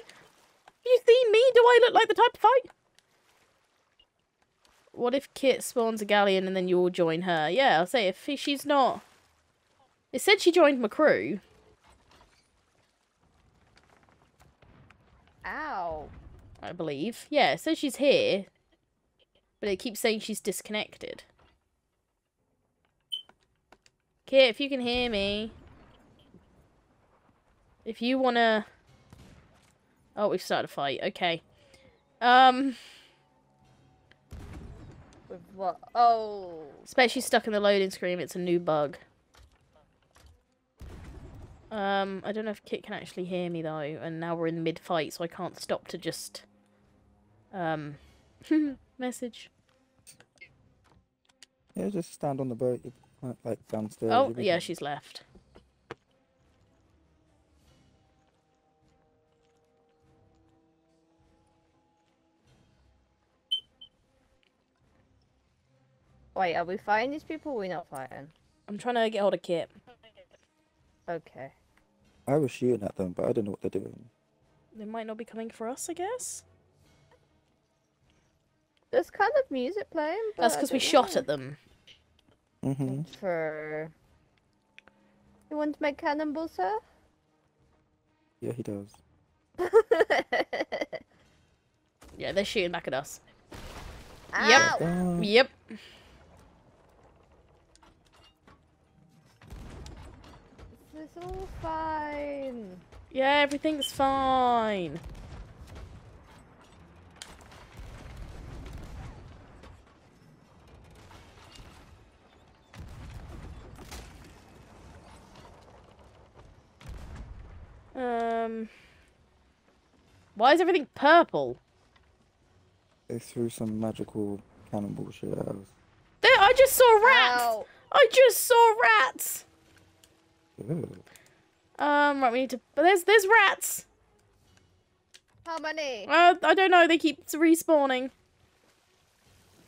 You see me? Do I look like the type to fight? What if Kit spawns a galleon and then you all join her? Yeah, I'll say if she's not... It said she joined my crew. Ow. I believe. Yeah, it says she's here. But it keeps saying she's disconnected. Kit, if you can hear me. If you wanna... Oh, we've started a fight. Okay. With what? Oh. Especially stuck in the loading screen. It's a new bug. I don't know if Kit can actually hear me though, and now we're in mid-fight, so I can't stop to just message. Yeah, just stand on the boat, like downstairs. Oh, yeah, she's left. Wait, are we fighting these people or are we not fighting? I'm trying to get hold of Kit. Okay. I was shooting at them, but I don't know what they're doing. They might not be coming for us, I guess? There's kind of music playing, but that's because we shot at them. Mm-hmm. True. You want my cannonball, sir? Yeah, he does. Yeah, they're shooting back at us. Ow. Yep. Yep. It's all fine. Yeah, everything's fine. Why is everything purple? They threw some magical cannonball shit at us. There, I just saw rats. Ow. I just saw rats. Ooh. Right, we need to. But there's rats. How many? I don't know. They keep respawning.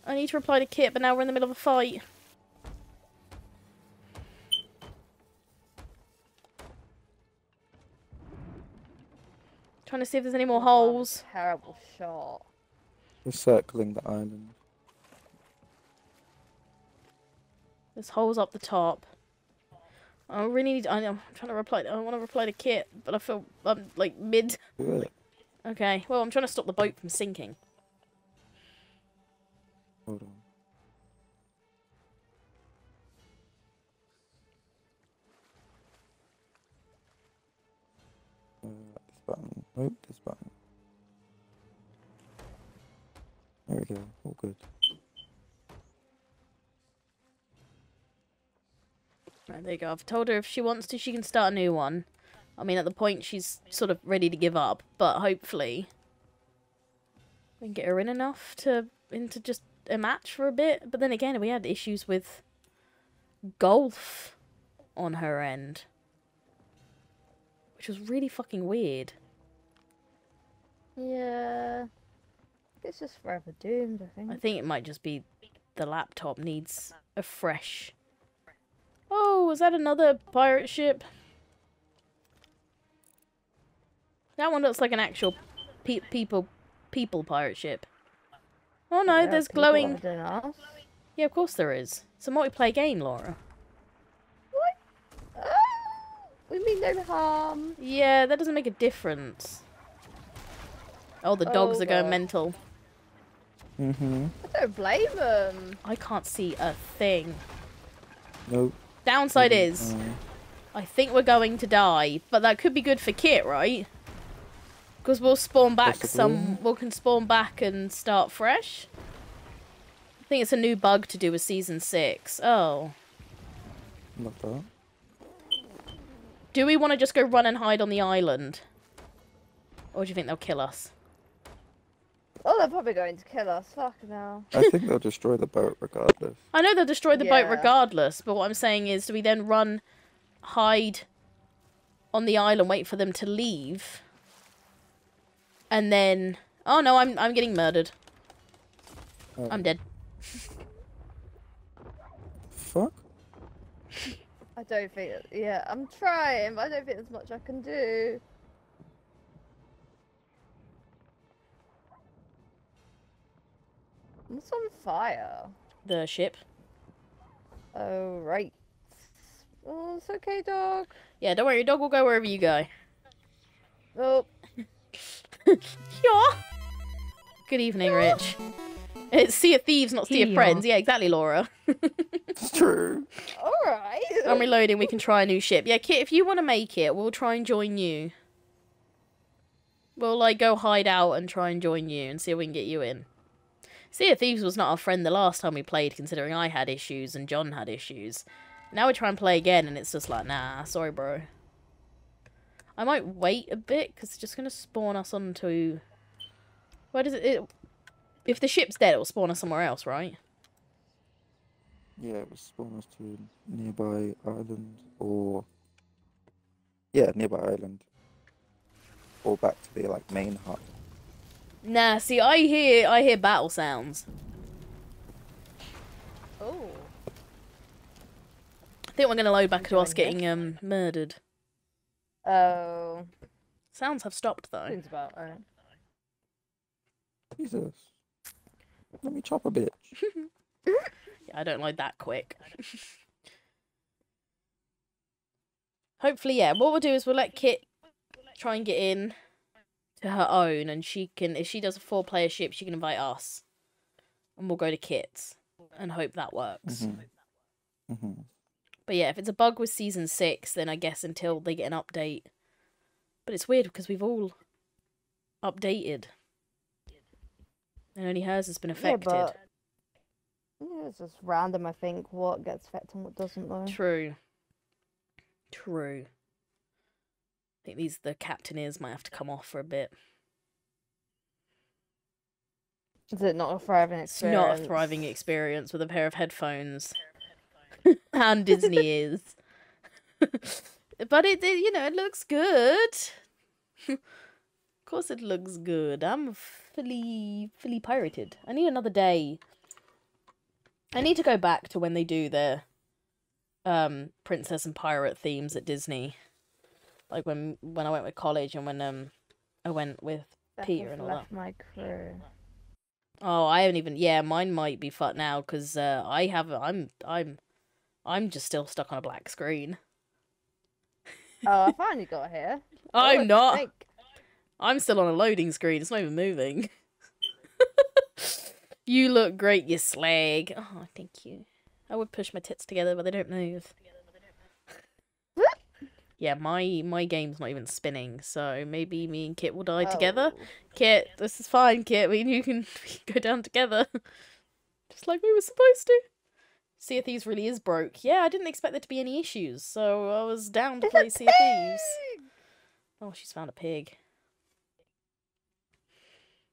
I need to reply to Kit, but now we're in the middle of a fight. Trying to see if there's any more holes. Terrible shot. We're circling the island. There's holes up the top. I really need. I'm trying to reply. I want to reply to Kit, but I feel I'm like mid. Good. Okay. Well, I'm trying to stop the boat from sinking. Hold on. This button. Nope. This button. There we go. All good. Right, there you go. I've told her if she wants to, she can start a new one. I mean, at the point, she's sort of ready to give up, but hopefully we can get her in enough to into just a match for a bit. But then again, we had issues with golf on her end, which was really fucking weird. Yeah. It's just forever doomed, I think. I think it might just be the laptop needs a fresh... Oh, was that another pirate ship? That one looks like an actual people pirate ship. Oh no, yeah, there's glowing... Yeah, of course there is. It's a multiplayer game, Laura. What? Oh, we mean no harm. Yeah, that doesn't make a difference. Oh, the dogs are going mental. Mm-hmm. I don't blame them. I can't see a thing. Nope. Downside is, I think we're going to die, but that could be good for Kit, right? Because we'll spawn back we can spawn back and start fresh. I think it's a new bug to do with season 6. Oh. Not that. Do we want to just go run and hide on the island? Or do you think they'll kill us? Oh, they're probably going to kill us. Fuck now. I think they'll destroy the boat regardless. I know they'll destroy the boat regardless, but what I'm saying is, do we then run, hide on the island, wait for them to leave, and then... Oh no, I'm getting murdered. Oh. I'm dead. Fuck? I don't think... Yeah, I'm trying, but I don't think there's much I can do. What's on fire? The ship. Oh, right. Oh, it's okay, dog. Yeah, don't worry, your dog will go wherever you go. Oh. Yeah. Good evening, Rich. It's Sea of Thieves, not Sea of Friends. Yeah, exactly, Laura. It's true. Alright. I'm reloading, we can try a new ship. Yeah, Kit, if you want to make it, we'll try and join you. We'll, like, go hide out and try and join you and see if we can get you in. Sea of Thieves was not our friend the last time we played, considering I had issues and John had issues. Now we try and play again, and it's just like, nah, sorry, bro. I might wait a bit, because it's just going to spawn us onto... Where does it... If the ship's dead, it'll spawn us somewhere else, right? Yeah, it will spawn us to a nearby island, or... Yeah, nearby island. Or back to the, like, main hut. Nah, see, I hear battle sounds. Oh. I think we're gonna load back to us getting murdered. Oh. Sounds have stopped though. Seems about right. Jesus. Let me chop a bitch. Yeah, I don't like that quick. Hopefully, yeah. What we'll do is we'll let Kit try and get in. To her own, and she can, if she does a 4-player ship, she can invite us, and we'll go to Kit's and hope that works. Mm-hmm. Mm-hmm. But yeah, if it's a bug with season 6, then I guess until they get an update. But it's weird because we've all updated, and only hers has been affected. Yeah, but... yeah, it's just random. I think what gets affected and what doesn't, though. True. True. I think the captain ears might have to come off for a bit. Is it not a thriving experience? It's not a thriving experience with a pair of headphones. And Disney ears. But it, you know, it looks good. Of course it looks good. I'm fully pirated. I need another day. I need to go back to when they do their princess and pirate themes at Disney. Like when I went with college and when I went with Peter and all that. My crew. Oh, I haven't even. Yeah, mine might be fucked now because I haven't. I'm just still stuck on a black screen. Oh, I finally got here. I'm not. I'm still on a loading screen. It's not even moving. You look great, you slag. Oh, thank you. I would push my tits together, but they don't move. Yeah, my game's not even spinning, so maybe me and Kit will die together. Kit, this is fine, Kit. We can go down together. Just like we were supposed to. Sea of Thieves really is broke. Yeah, I didn't expect there to be any issues, so I was down to play Sea of Thieves. Oh, she's found a pig.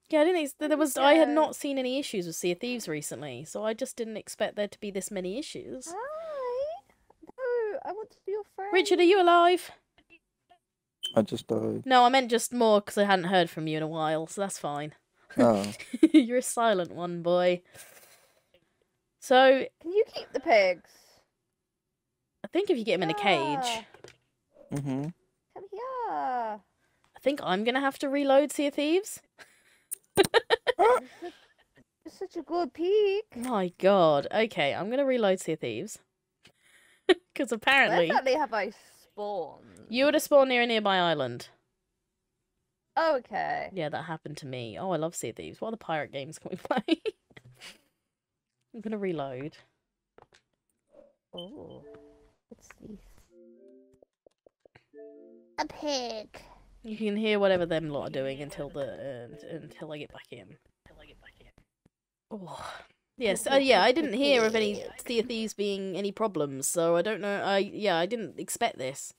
Yeah, I didn't. I had not seen any issues with Sea of Thieves recently, so I just didn't expect there to be this many issues. I want to be your friend. Richard, are you alive? I just died. No, I meant just more because I hadn't heard from you in a while, so that's fine. Oh. You're a silent one, boy. So... Can you keep the pigs? I think if you get them in a cage... Mm-hmm. Come here. I think I'm going to have to reload Sea of Thieves. It's such a good pig. My God. Okay, I'm going to reload Sea of Thieves. Because apparently... Where exactly have I spawned? You would have spawned near a nearby island. Okay. Yeah, that happened to me. Oh, I love Sea of Thieves. What other pirate games can we play? I'm going to reload. Oh. What's this? A pig. You can hear whatever them lot are doing until I get back in. Oh... Yes, yeah, I didn't hear of any Sea of Thieves being any problems, so I don't know, I didn't expect this.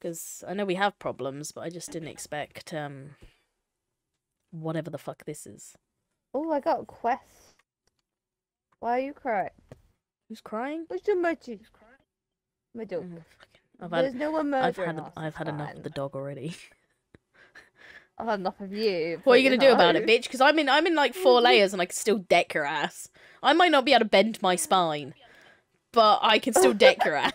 Because I know we have problems, but I just didn't expect, whatever the fuck this is. Oh, I got a quest. Why are you crying? Who's crying? Who's your mochi? Who's crying? My dog. There's no one murdering us. I've had enough of the dog already. I've had enough of you. What are you gonna do about it, bitch? Because I'm in like 4 layers and I can still deck your ass. I might not be able to bend my spine, but I can still deck your ass.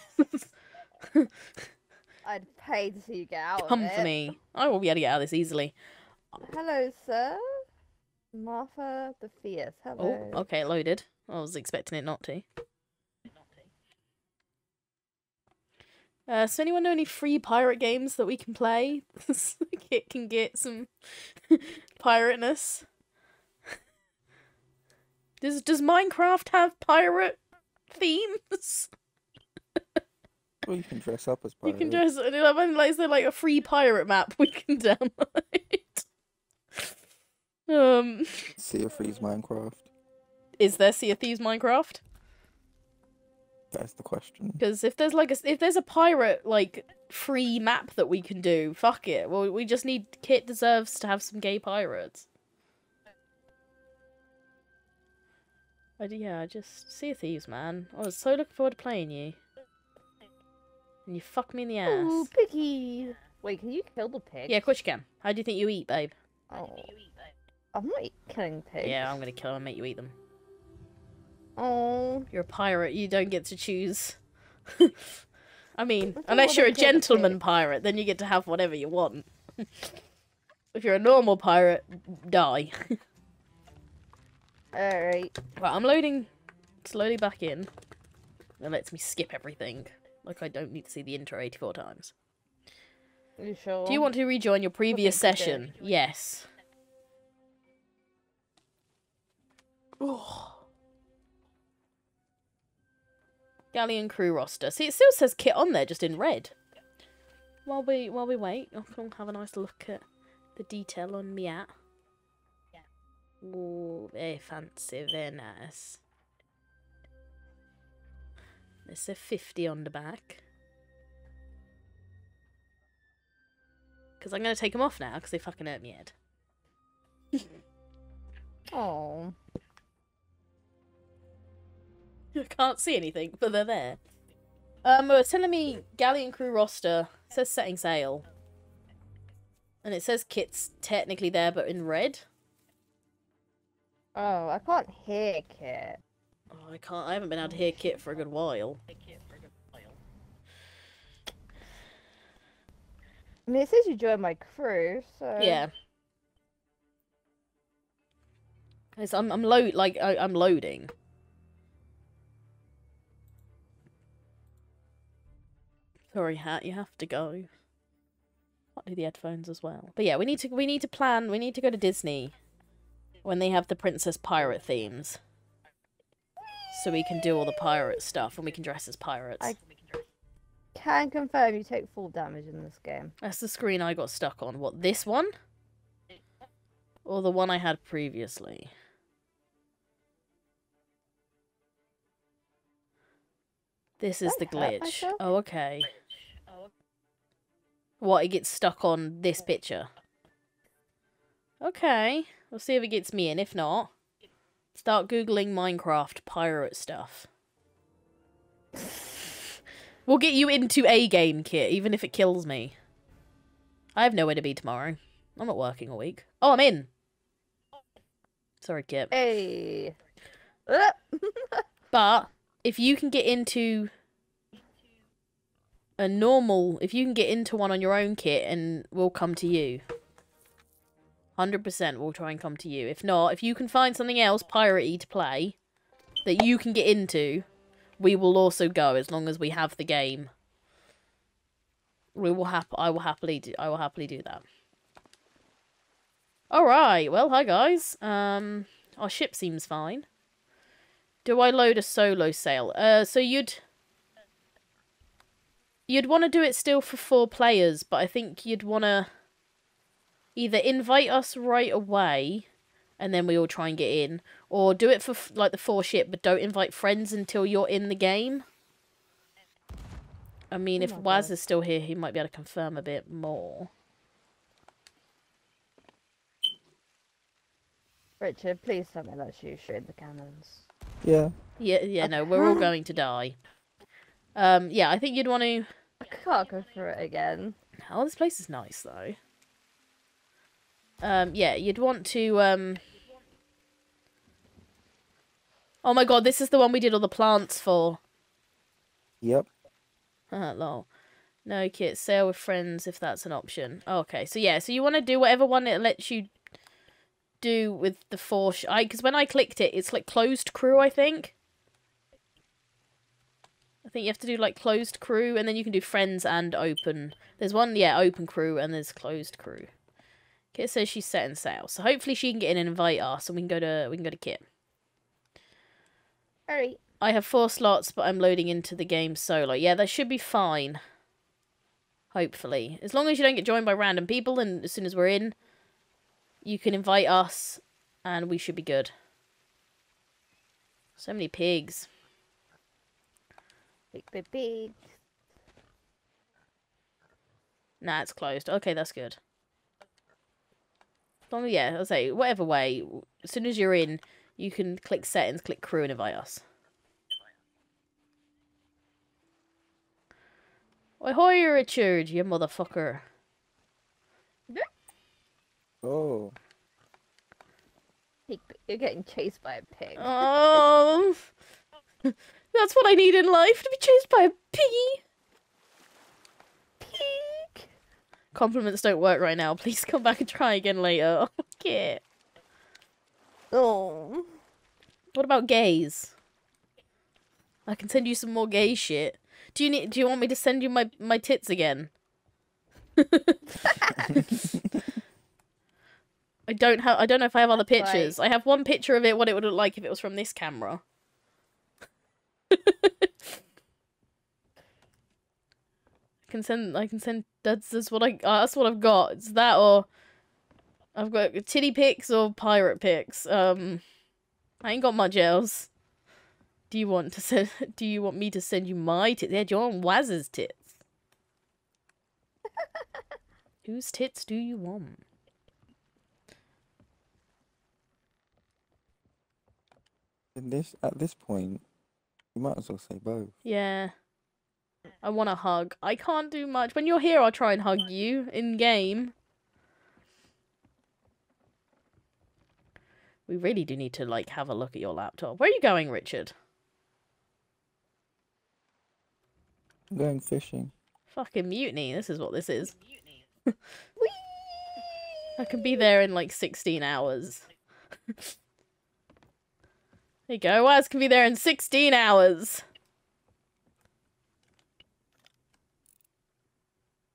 I'd pay to see you get out. Come for me. I will be able to get out of this easily. Hello, sir. Martha the Fierce. Hello. Oh, okay, loaded. I was expecting it not to. So anyone know any free pirate games that we can play? It can get some pirateness. Does Minecraft have pirate themes? Well, you can dress up as pirates. You can dress up. Is there like a free pirate map we can download? Sea of Thieves Minecraft. Is there Sea of Thieves Minecraft? That's the question. Because if there's like if there's a pirate like free map that we can do, fuck it. Well, we just need Kit deserves to have some gay pirates. Yeah, I just Sea of Thieves, man. I was so looking forward to playing you, and you fuck me in the ass. Ooh, piggy. Wait, can you kill the pig? Yeah, of course you can. How do you think you eat, babe? Oh, I'm not killing pigs. Yeah, I'm gonna kill them and make you eat them. Oh, you're a pirate. You don't get to choose. I mean, unless you're a gentleman pirate, then you get to have whatever you want. If you're a normal pirate, die. All right. Well, I'm loading slowly back in. It lets me skip everything. Like I don't need to see the intro 84 times. Are you sure? Do you want to rejoin your previous session? Yes. Oh. Galleon crew roster. See, it still says Kit on there, just in red. While we wait, I'll have a nice look at the detail on me at. Yeah. Ooh, very fancy, very nice. There's a 50 on the back. Because I'm going to take them off now, because they fucking hurt me head. Oh. I can't see anything, but they're there. It's telling me Galleon crew roster. It says setting sail. And it says Kit's technically there, but in red. Oh, I can't hear Kit. Oh, I can't. I haven't been able to hear Kit for a good while. I mean, it says you joined my crew, so yeah. It's, I'm loading. Sorry, Hat, you have to go. I'll do the headphones as well. But yeah, we need to plan. We need to go to Disney when they have the Princess Pirate themes, so we can do all the pirate stuff and we can dress as pirates. I can confirm you take full damage in this game. That's the screen I got stuck on. What, this one? Or the one I had previously? This is the glitch. Oh, okay. What, it gets stuck on this picture? Okay, we'll see if it gets me in. If not, start googling Minecraft pirate stuff. We'll get you into a game, Kit, even if it kills me. I have nowhere to be tomorrow. I'm not working all week. Oh, I'm in! Sorry, Kit. Hey! But if you can get into a normal, if you can get into one on your own, Kit, and we'll come to you. 100% we'll try and come to you. If not, if you can find something else piratey to play that you can get into, we will also go, as long as we have the game. I will happily do that. All right. Well, hi guys. Our ship seems fine. Do I load a solo sail? So you'd want to do it still for 4 players, but I think you'd want to either invite us right away, and then we all try and get in, or do it for like the 4 ship, but don't invite friends until you're in the game. I mean, if Waz is still here, he might be able to confirm a bit more. Richard, please tell me that's you shooting the cannons. Yeah. Yeah, yeah. Okay. No, we're all going to die. Yeah, I think you'd want to... I can't go through it again. Oh, this place is nice, though. Yeah, you'd want to, Oh my god, this is the one we did all the plants for. Yep. Ah, lol. No kit, sail with friends if that's an option. Okay, so yeah, so you want to do whatever one it lets you do with the four... Because when I clicked it, it's like closed crew, I think. I think you have to do like closed crew, and then you can do friends and open. There's one, yeah, open crew, and there's closed crew. Kit says she's setting sail, so hopefully she can get in and invite us, and we can go to Kit. All right. I have 4 slots, but I'm loading into the game solo. Yeah, that should be fine. Hopefully, as long as you don't get joined by random people, and as soon as we're in, you can invite us, and we should be good. So many pigs. Big. Nah, it's closed. Okay, that's good. As long as, yeah, I'll say, whatever way, as soon as you're in, you can click settings, click crew, and invite us. Ahoy, Richard, you motherfucker. Oh. You're getting chased by a pig. Oh. That's what I need in life, to be chased by a piggy. Pig. Compliments don't work right now. Please come back and try again later. Okay. Oh. What about gays? I can send you some more gay shit. Do you want me to send you my tits again? I don't know if I have other pictures. Right. I have one picture of it, what it would look like if it was from this camera. I can send that's what I've got. It's that, or I've got titty pics or pirate pics. I ain't got much else. Do you want me to send you my tits? Yeah, do you want Waz's tits? Whose tits do you want? At this point, you might as well say both. Yeah. I want a hug. I can't do much. When you're here, I'll try and hug you in game. We really do need to, like, have a look at your laptop. Where are you going, Richard? I'm going fishing. Fucking mutiny. This is what this is. Whee! I could be there in, like, 16 hours. There you go. Waz can be there in 16 hours.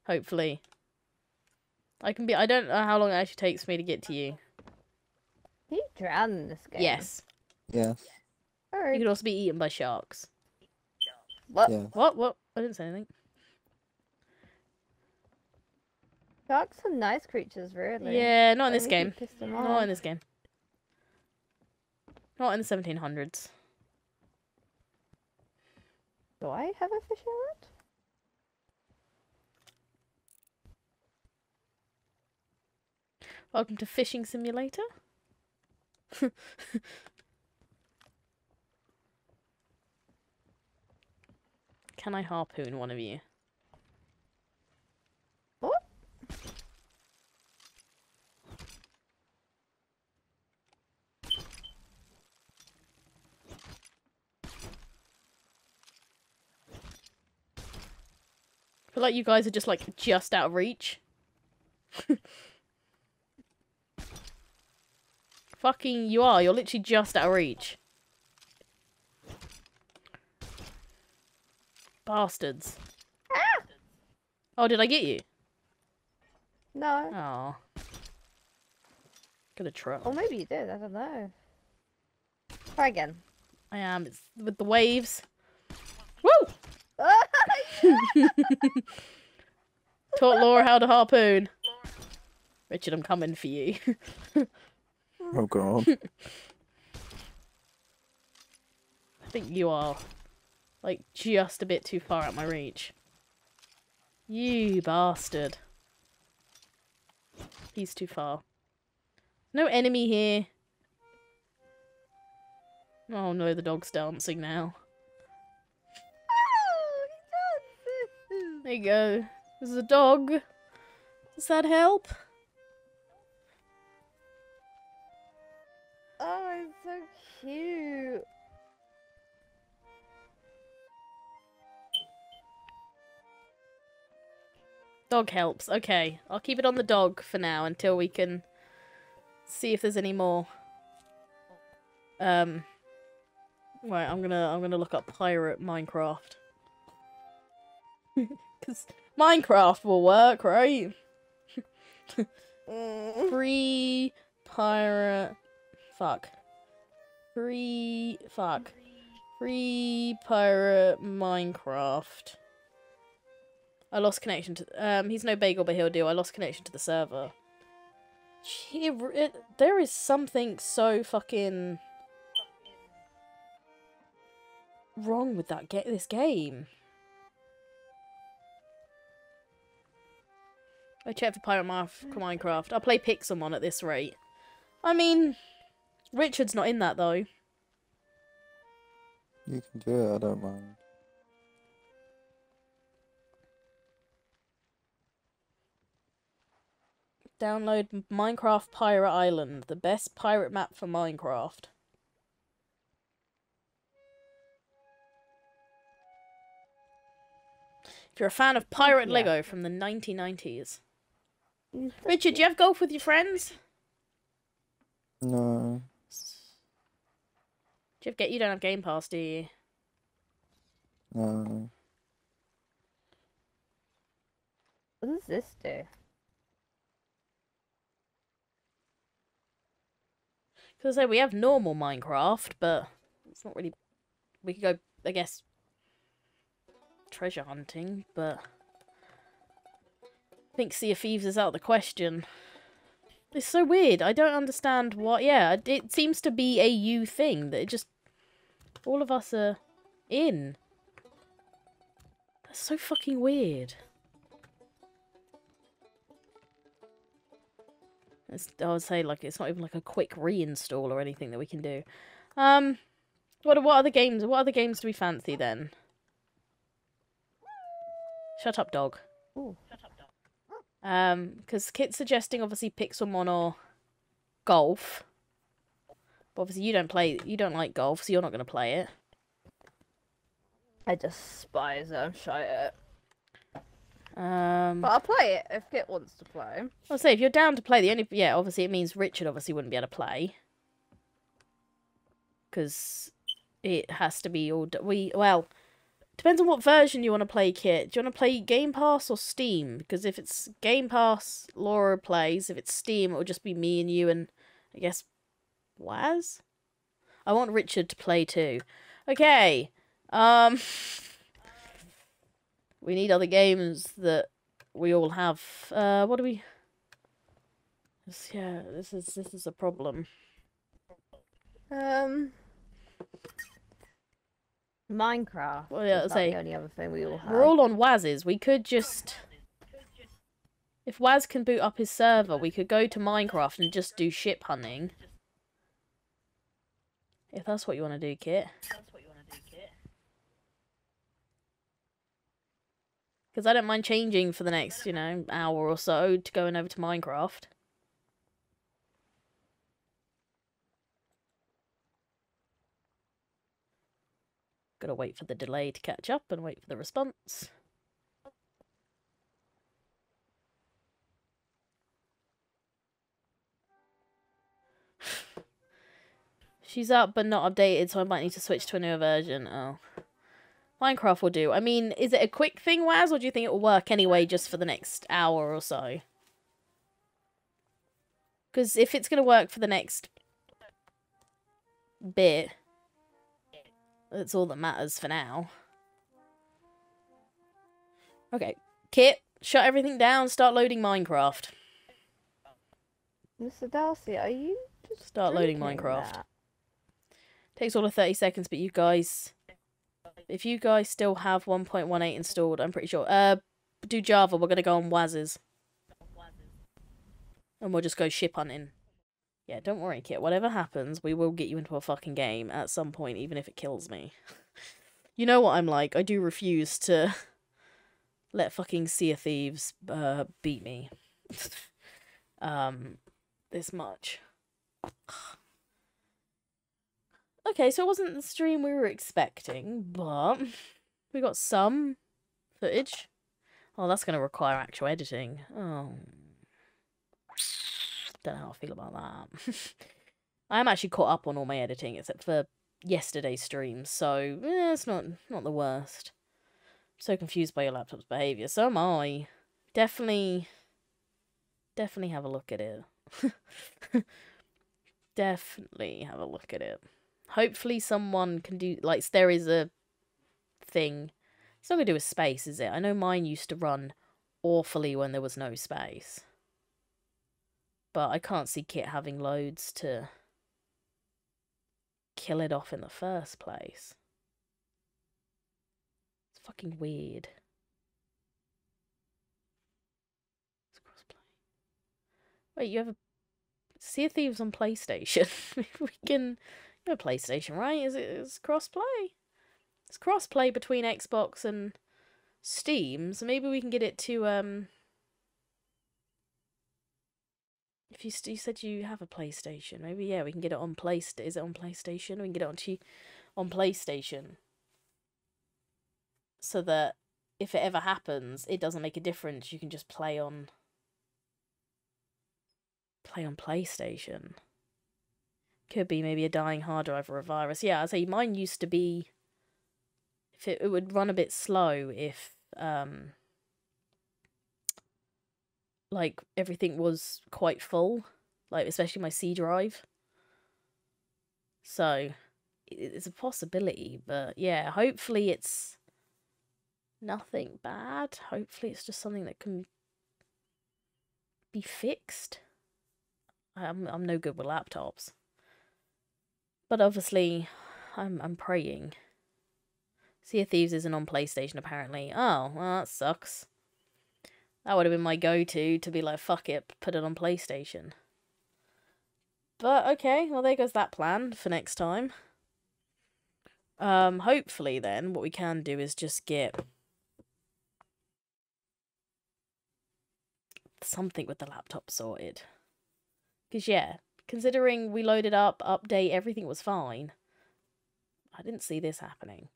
Hopefully. I don't know how long it actually takes me to get to you. Can you drown in this game? Yes. Yes. All right. You could also be eaten by sharks. What? Yeah. What? I didn't say anything. Sharks are nice creatures, really. Yeah, not in this game. Not in this game. Not in the 1700s. Do I have a fishing rod? Welcome to Fishing Simulator. Can I harpoon one of you? What? I feel like you guys are just like just out of reach. Fucking you are. You're literally just out of reach. Bastards. Ah! Oh, did I get you? No. Oh. Gonna try. Or maybe you did. I don't know. Try again. I am. It's with the waves. Woo! Taught Laura how to harpoon. Richard, I'm coming for you. Oh god. I think you are, like, just a bit too far out my reach. You bastard. He's too far. No enemy here. Oh no, the dog's dancing now. There you go. There's a dog. Does that help? Oh, it's so cute. Dog helps. Okay, I'll keep it on the dog for now until we can see if there's any more. Right, I'm gonna look up pirate Minecraft. Because Minecraft will work, right? Free pirate. Fuck. Free. Fuck. Free pirate Minecraft. I lost connection to. He's no bagel, but he'll do. I lost connection to the server. Gee, there is something so fucking wrong with that this game. I checked for Pirate Minecraft. I'll play Pixelmon at this rate. I mean, Richard's not in that though. You can do it, I don't mind. Download Minecraft Pirate Island, the best pirate map for Minecraft. If you're a fan of pirate Lego from the 1990s. Richard, do you have golf with your friends? No. You don't have Game Pass, do you? No. What does this do? Because we have normal Minecraft, but it's not really. We could go, I guess, treasure hunting, but I think Sea of Thieves is out of the question. It's so weird. I don't understand why. Yeah, it seems to be a you thing that it just all of us are in. That's so fucking weird. I would say like it's not even like a quick reinstall or anything that we can do. What other games? What other games do we fancy then? Shut up, dog. Ooh. Shut up, dog. Because Kit's suggesting obviously Pixelmon or golf. But obviously you don't like golf, so you're not going to play it. I despise it. I'm shy at it. But I'll play it if Kit wants to play. I'll say if you're down to play, yeah, obviously it means Richard obviously wouldn't be able to play because it has to be all well, depends on what version you want to play, Kit. Do you want to play Game Pass or Steam? Because if it's Game Pass, Laura plays. If it's Steam, it'll just be me and you and I guess Waz. I want Richard to play too. Okay. We need other games that we all have. What do we? Yeah, this is a problem. Minecraft. Well, yeah, that's the only other thing we all have. We're all on Waz's. We could just, if Waz can boot up his server, we could go to Minecraft and just do ship hunting. If that's what you want to do, Kit. Because I don't mind changing for the next, you know, hour or so to going over to Minecraft. Gotta wait for the delay to catch up and wait for the response. She's up but not updated, so I might need to switch to a newer version. Oh. Minecraft will do. I mean, is it a quick thing, Waz, or do you think it will work anyway just for the next hour or so? Because if it's going to work for the next bit, that's all that matters for now. Okay. Kit, shut everything down, start loading Minecraft. Mr. Darcy, are you just start loading Minecraft. That? Takes all of 30 seconds, but you guys... If you guys still have 1.18 installed, I'm pretty sure. Do Java. We're going to go on Waz's. And we'll just go ship hunting. Yeah, don't worry, Kit. Whatever happens, we will get you into a fucking game at some point, even if it kills me. You know what I'm like. I do refuse to let fucking Sea of Thieves beat me. This much. Okay, so it wasn't the stream we were expecting, but we got some footage. Oh, that's going to require actual editing. Oh, don't know how I feel about that. I am actually caught up on all my editing, except for yesterday's stream, so it's not the worst. I'm so confused by your laptop's behaviour. So am I. Definitely have a look at it. Definitely have a look at it. Hopefully someone can do, like, there is a thing. It's not going to do with space, is it? I know mine used to run awfully when there was no space. But I can't see Kit having loads to kill it off in the first place. It's fucking weird. It's crossplay. Wait, you have a Sea of Thieves on PlayStation. We can. You have a PlayStation, right? Is it crossplay? It's crossplay between Xbox and Steam, so maybe we can get it to If you said you have a PlayStation, maybe, yeah, we can get it on PlayStation. Is it on PlayStation? We can get it on PlayStation. So that if it ever happens, it doesn't make a difference. You can just play on PlayStation. Could be maybe a dying hard drive or a virus. Yeah, I'd say mine used to be. If it would run a bit slow if like everything was quite full, like especially my C drive. So it's a possibility, but yeah, hopefully it's nothing bad. Hopefully it's just something that can be fixed. I'm no good with laptops, but obviously I'm praying. Sea of Thieves isn't on PlayStation apparently. Oh, well, that sucks. That would have been my go-to, to be like, fuck it, put it on PlayStation. But, okay, well, there goes that plan for next time. Hopefully, then, what we can do is just get something with the laptop sorted. Because, yeah, considering we loaded up, update, everything was fine. I didn't see this happening.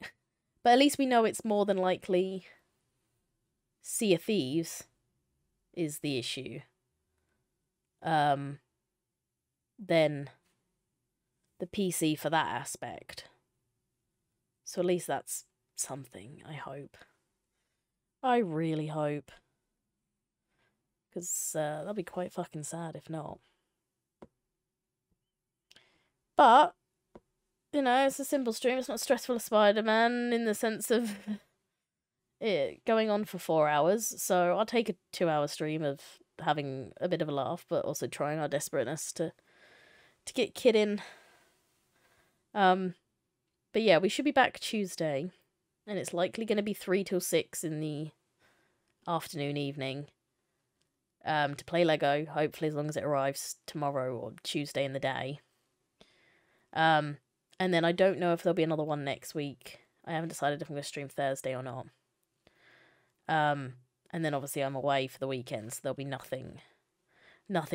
But at least we know it's more than likely Sea of Thieves is the issue. Then the PC for that aspect. So at least that's something, I hope. I really hope. Because that'll be quite fucking sad if not. But, you know, it's a simple stream. It's not stressful as Spider-Man in the sense of it going on for 4 hours, so I'll take a 2-hour stream of having a bit of a laugh, but also trying our desperateness to get Kit in. But yeah, we should be back Tuesday, and it's likely going to be 3 till 6 in the afternoon, evening, to play Lego, hopefully as long as it arrives tomorrow or Tuesday in the day. And then I don't know if there'll be another one next week. I haven't decided if I'm going to stream Thursday or not. And then obviously I'm away for the weekend, so there'll be nothing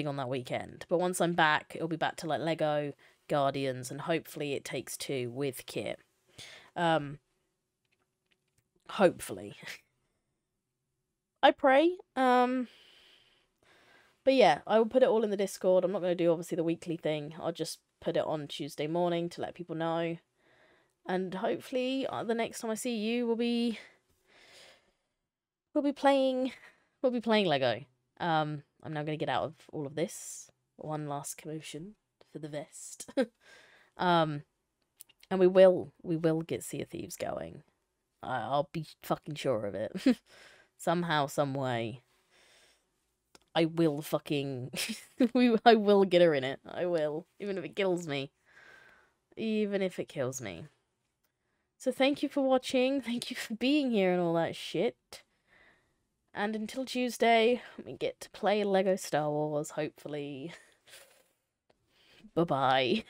on that weekend. But once I'm back, it'll be back to like Lego, Guardians, and hopefully It Takes Two with Kit. Hopefully. I pray. But yeah, I will put it all in the Discord. I'm not going to do obviously the weekly thing. I'll just put it on Tuesday morning to let people know. And hopefully the next time I see you we'll be playing Lego. I'm now going to get out of all of this. One last commotion for the vest. And we will get Sea of Thieves going. I'll be fucking sure of it. Somehow, some way, I will fucking I will get her in it. I will, even if it kills me. Even if it kills me. So thank you for watching. Thank you for being here and all that shit. And until Tuesday, we get to play Lego Star Wars, hopefully. Bye-bye.